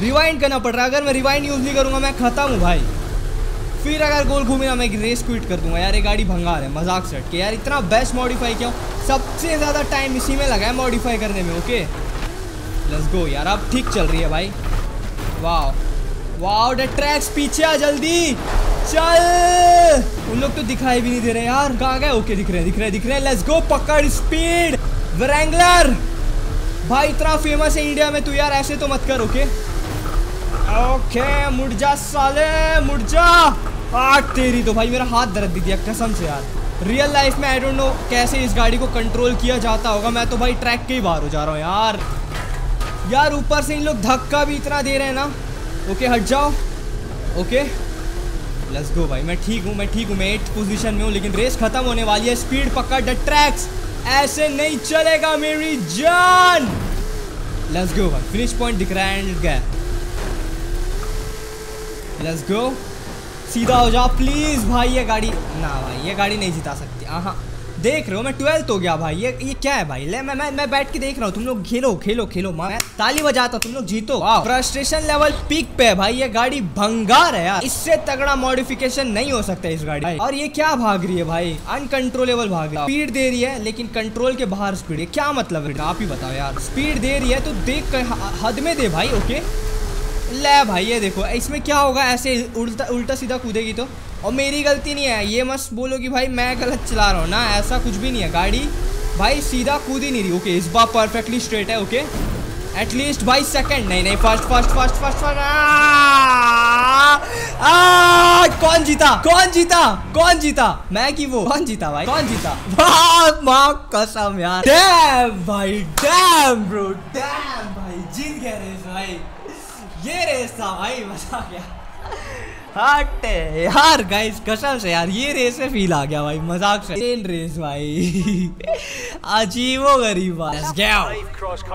रिवाइंड करना पड़ रहा है। अगर मैं रिवाइंड यूज नहीं करूँगा मैं खत्म हूँ भाई, फिर अगर गोल घूमे मैं रेस क्विट कर दूंगा यार। ये गाड़ी भंगार है, मजाक से हट के यार, इतना बेस्ट मॉडिफाई किया, सबसे ज़्यादा टाइम इसी में लगा है मॉडिफाई करने में। ओके लेट्स गो यार, अब ठीक चल रही है भाई, वाह वाह। द ट्रैक्स पीछे आ जल्दी, चल उन लोग तो दिखाई भी नहीं दे रहे यार, कहाँ गए। ओके दिख रहे दिख रहे दिख रहे, लेट्स गो पकड़ स्पीड। व्रैंगलर भाई इतना फेमस है इंडिया में, तू यार ऐसे तो मत कर। ओके ओके मुड़ जा साले मुड़ जा, आग तेरी तो भाई, मेरा हाथ दर्द दे दिया कसम से यार। रियल लाइफ में आई डोंट नो कैसे इस गाड़ी को कंट्रोल किया जाता होगा, मैं तो भाई ट्रैक के ही बाहर हो जा रहा हूँ यार। यार ऊपर से इन लोग धक्का भी इतना दे रहे हैं ना। ओके हट जाओ, ओके लेट्स गो भाई, मैं ठीक हूँ मैं ठीक हूँ, मैं एट पोजिशन में हूँ, लेकिन रेस खत्म होने वाली है। स्पीड पकड़ द ट्रैक्स, ऐसे नहीं चलेगा मेरी जान। लेट्स गो भाई, फिनिश पॉइंट दिख रहा है, लेट्स गो, सीधा हो जा प्लीज़ भाई। ये गाड़ी ना भाई, ये गाड़ी नहीं जिता सकती। हाँ देख रहे हो मैं ट्वेल्थ हो गया भाई, ये ये क्या है भाई। ले मैं मैं मैं बैठ के देख रहा हूँ, तुम लोग खेलो खेलो खेलो, मैं ताली बजाता हूँ, तुम लोग जीतो। फ्रस्ट्रेशन लेवल पीक पे है भाई, ये गाड़ी भंगार है यार, इससे तगड़ा मॉडिफिकेशन नहीं हो सकता इस गाड़ी। और ये क्या भाग रही है भाई, अनकंट्रोलेबल भाग रही है, स्पीड दे रही है लेकिन कंट्रोल के बाहर स्पीड है, क्या मतलब है आप ही बताओ यार। स्पीड दे रही है तो देख कर हद में दे भाई। ओके ले भाई, ये देखो इसमें क्या होगा, ऐसे उल्टा उल्टा सीधा कूदेगी तो, और मेरी गलती नहीं है, ये मत बोलो कि भाई मैं गलत चला रहा हूँ ना, ऐसा कुछ भी नहीं है। गाड़ी भाई सीधा कूद ही नहीं रही। ओके इस बार परफेक्टली स्ट्रेट है। ओके एटलीस्ट भाई सेकंड, नहीं नहीं first first first first first. कौन जीता कौन जीता कौन जीता, मैं कि वो, कौन जीता भाई कौन जीता, बाप मां कसम यार, डैम भाई डैम ब्रो डैम भाई, जीत गए भाई, ये रेस था भाई, मजा आ गया। हट यार गाइस, कसम से यार ये रेस में फील आ गया भाई, मजाक से ट्रेन रेस भाई अजीबो गरीब।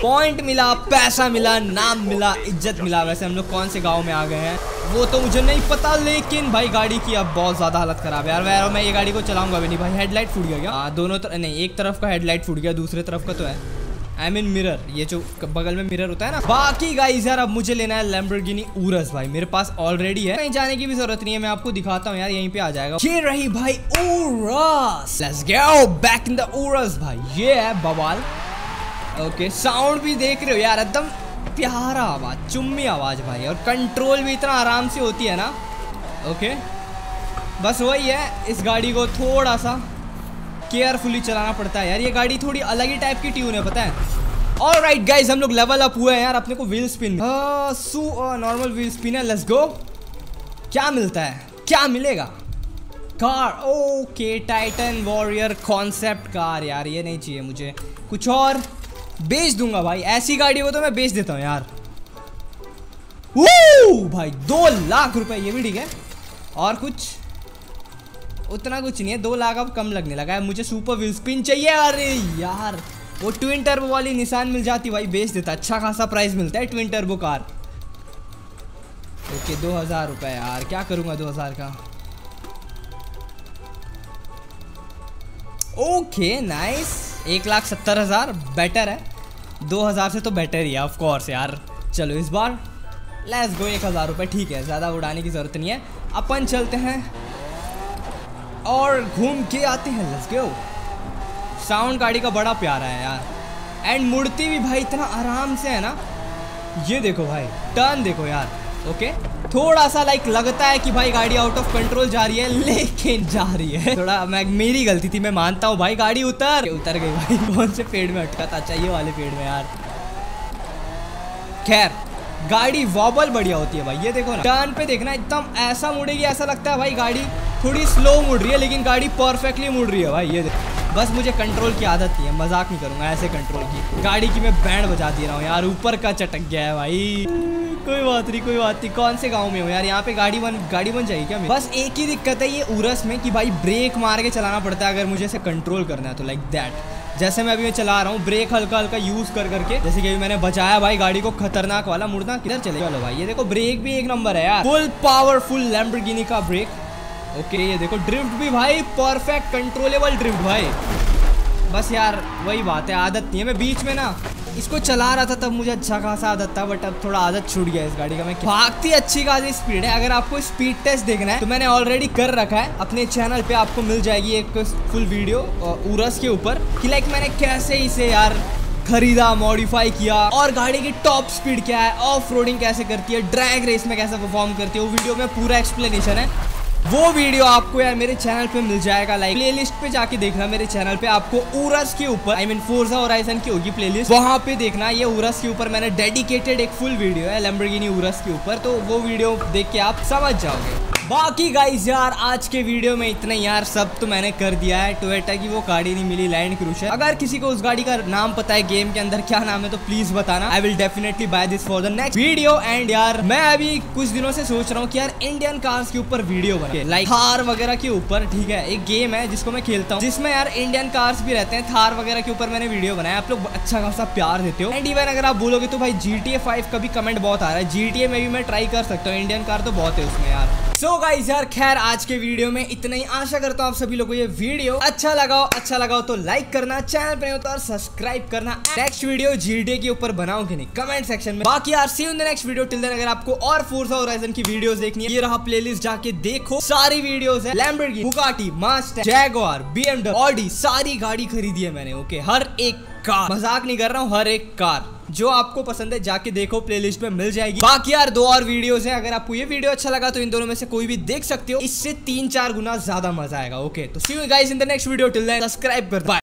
पॉइंट मिला, पैसा मिला, नाम मिला, इज्जत मिला। वैसे हम लोग कौन से गांव में आ गए हैं वो तो मुझे नहीं पता, लेकिन भाई गाड़ी की अब बहुत ज्यादा हालत खराब है यार। वैर मैं ये गाड़ी को चलाऊंगा भी नहीं भाई। हेडलाइट फूट गया क्या? दोनों तरफ नहीं, एक तरफ का हेडलाइट फूट गया, दूसरे तरफ का तो है आई मीन मिरर, ये जो बगल में मिरर होता है ना। बाकी गाइस यार अब मुझे लेना है लैम्बोर्गिनी यूरस भाई, मेरे पास ऑलरेडी है, कहीं जाने की भी जरूरत नहीं है। मैं आपको दिखाता हूँ यार, यहीं पे आ जाएगा। ये रही भाई Urus, let's go back in the Urus भाई। ये है बवाल। ओके साउंड भी देख रहे हो यार, एकदम प्यारा आवाज, चुम्मी आवाज भाई, और कंट्रोल भी इतना आराम से होती है ना। ओके बस वही है, इस गाड़ी को थोड़ा सा केयरफुली चलाना पड़ता है यार। ये गाड़ी थोड़ी अलग ही टाइप की ट्यून है, पता है। ऑल राइट गाइज, हम लोग लेवल अप हुए हैं यार। अपने को wheel spin, so normal wheel spin है। लेट्स गो, क्या मिलता है, क्या मिलेगा? Car. Okay Titan Warrior concept car, यार ये नहीं चाहिए मुझे, कुछ और बेच दूंगा भाई। ऐसी गाड़ी हो तो मैं बेच देता हूँ यार। वो भाई दो लाख रुपए, ये भी ठीक है। और कुछ उतना कुछ नहीं है, दो लाख अब कम लगने लगा है। मुझे सुपर व्हील स्पिन चाहिए। अरे यार वो ट्विन टर्बो वाली निसान मिल जाती भाई, बेच देता, अच्छा खासा प्राइस मिलता है, ट्विन टर्बो कार। ओके दो हजार रुपये यार, क्या करूँगा दो हजार का। ओके नाइस, एक लाख सत्तर हज़ार बेटर है, दो हज़ार से तो बेटर ही है ऑफ कोर्स यार। चलो इस बार लेट्स गो, एक हज़ार रुपये ठीक है, ज़्यादा उड़ाने की ज़रूरत नहीं है। अपन चलते हैं और घूम के आते हैं। Let's go. साउंड गाड़ी का बड़ा प्यारा है यार, एंड मुड़ती भी भाई इतना आराम से है ना। ये देखो भाई टर्न देखो यार। ओके थोड़ा सा लाइक लगता है कि भाई गाड़ी आउट ऑफ कंट्रोल जा रही है, लेकिन जा रही है। थोड़ा मैं, मेरी गलती थी, मैं मानता हूँ भाई। गाड़ी उतर उतर गई भाई, कौन से पेड़ में अटका था, चाहिए वाले पेड़ में यार। खैर गाड़ी वॉबल बढ़िया होती है भाई, ये देखो ना टर्न पे देखना, एकदम ऐसा मुड़ेगी, ऐसा लगता है भाई गाड़ी थोड़ी स्लो मुड़ रही है, लेकिन गाड़ी परफेक्टली मुड़ रही है भाई। ये देखो, बस मुझे कंट्रोल की आदत नहीं है, मजाक नहीं करूंगा ऐसे कंट्रोल की। गाड़ी की मैं बैंड बजा दे रहा हूँ यार, ऊपर का चटक गया है भाई। कोई बात नहीं कोई बात नहीं, कौन से गाँव में हो यार, यहाँ पे गाड़ी बन गाड़ी बन जाएगी क्या मेरी? बस एक ही दिक्कत है ये यूरस में कि भाई ब्रेक मार के चलाना पड़ता है अगर मुझे इसे कंट्रोल करना है तो। लाइक दैट, जैसे मैं अभी मैं चला रहा हूँ, ब्रेक हल्का हल्का यूज कर करके, जैसे कि अभी मैंने बचाया भाई गाड़ी को खतरनाक वाला मुड़ना। किधर चले चलो भाई, ये देखो ब्रेक भी एक नंबर है यार, फुल पावरफुल लैम्बोर्गिनी का ब्रेक। ओके ये देखो ड्रिफ्ट भी भाई परफेक्ट कंट्रोलेबल ड्रिफ्ट भाई। बस यार वही बात है, आदत नहीं है। मैं बीच में ना इसको चला रहा था तब मुझे अच्छा खासा आदत था, बट अब थोड़ा आदत छूट गया इस गाड़ी का। मैं भागती अच्छी खासी स्पीड है। अगर आपको स्पीड टेस्ट देखना है तो मैंने ऑलरेडी कर रखा है अपने चैनल पे, आपको मिल जाएगी एक फुल वीडियो यूरस के ऊपर कि लाइक मैंने कैसे इसे यार खरीदा, मॉडिफाई किया, और गाड़ी की टॉप स्पीड क्या है, ऑफ रोडिंग कैसे करती है, ड्रैग रेस में कैसे परफॉर्म करती है, वो वीडियो में पूरा एक्सप्लेनेशन है। वो वीडियो आपको यार मेरे चैनल पे मिल जाएगा, लाइक प्लेलिस्ट पे जाके देखना। मेरे चैनल पे आपको यूरस के ऊपर आई मीन फोर्जा होराइजन की होगी प्लेलिस्ट, वहाँ पे देखना। ये यूरस के ऊपर मैंने डेडिकेटेड एक फुल वीडियो है लैम्बोर्गिनी यूरस के ऊपर, तो वो वीडियो देख के आप समझ जाओगे। बाकी गाइज यार आज के वीडियो में इतना यार, सब तो मैंने कर दिया है। टोयोटा की वो गाड़ी नहीं मिली, लैंड क्रूजर। अगर किसी को उस गाड़ी का नाम पता है, गेम के अंदर क्या नाम है, तो प्लीज बताना। I will definitely buy this for the next video. And यार मैं अभी कुछ दिनों से सोच रहा हूँ कि यार इंडियन कार्स के ऊपर वीडियो बनाए, लाइक थार वगैरह के ऊपर। ठीक है, एक गेम है जिसको मैं खेलता हूँ जिसमें यार इंडियन कार्स भी रहते हैं, थार वगैरह के ऊपर मैंने वीडियो बनाया। आप लोग अच्छा खासा प्यार देते हो, एंड इवन अगर आप बोलोगे तो भाई जी टी ए फाइव का भी कमेंट बहुत आ रहा है, जी टी ए में भी मैं ट्राई कर सकता हूँ, इंडियन कार तो बहुत है उसमें यार। सो so गाइस यार खैर आज के वीडियो में इतना ही। आशा करता हूँ आप सभी लोगों को ये वीडियो अच्छा लगा हो। अच्छा लगा हो तो लाइक करना, चैनल पर नहीं हो तो सब्सक्राइब करना। नेक्स्ट वीडियो जीडे के ऊपर बनाओ कि नहीं, कमेंट सेक्शन में। बाकी यार see you in the next video, till then अगर आपको और फोर्जा होराइजन की वीडियोस देखनी है, ये रहा प्लेलिस्ट, जाके देखो सारी वीडियोस है। Lamborghini, Bugatti, master, Jaguar, BMW, Audi, सारी गाड़ी खरीदी है मैंने। ओके हर एक कार, मजाक नहीं कर रहा हूँ, हर एक कार जो आपको पसंद है जाके देखो, प्लेलिस्ट में मिल जाएगी। बाकी यार दो और वीडियोस हैं, अगर आपको ये वीडियो अच्छा लगा तो इन दोनों में से कोई भी देख सकते हो, इससे तीन चार गुना ज्यादा मजा आएगा। ओके तो see you guys in the next video, till then subscribe कर, बाय।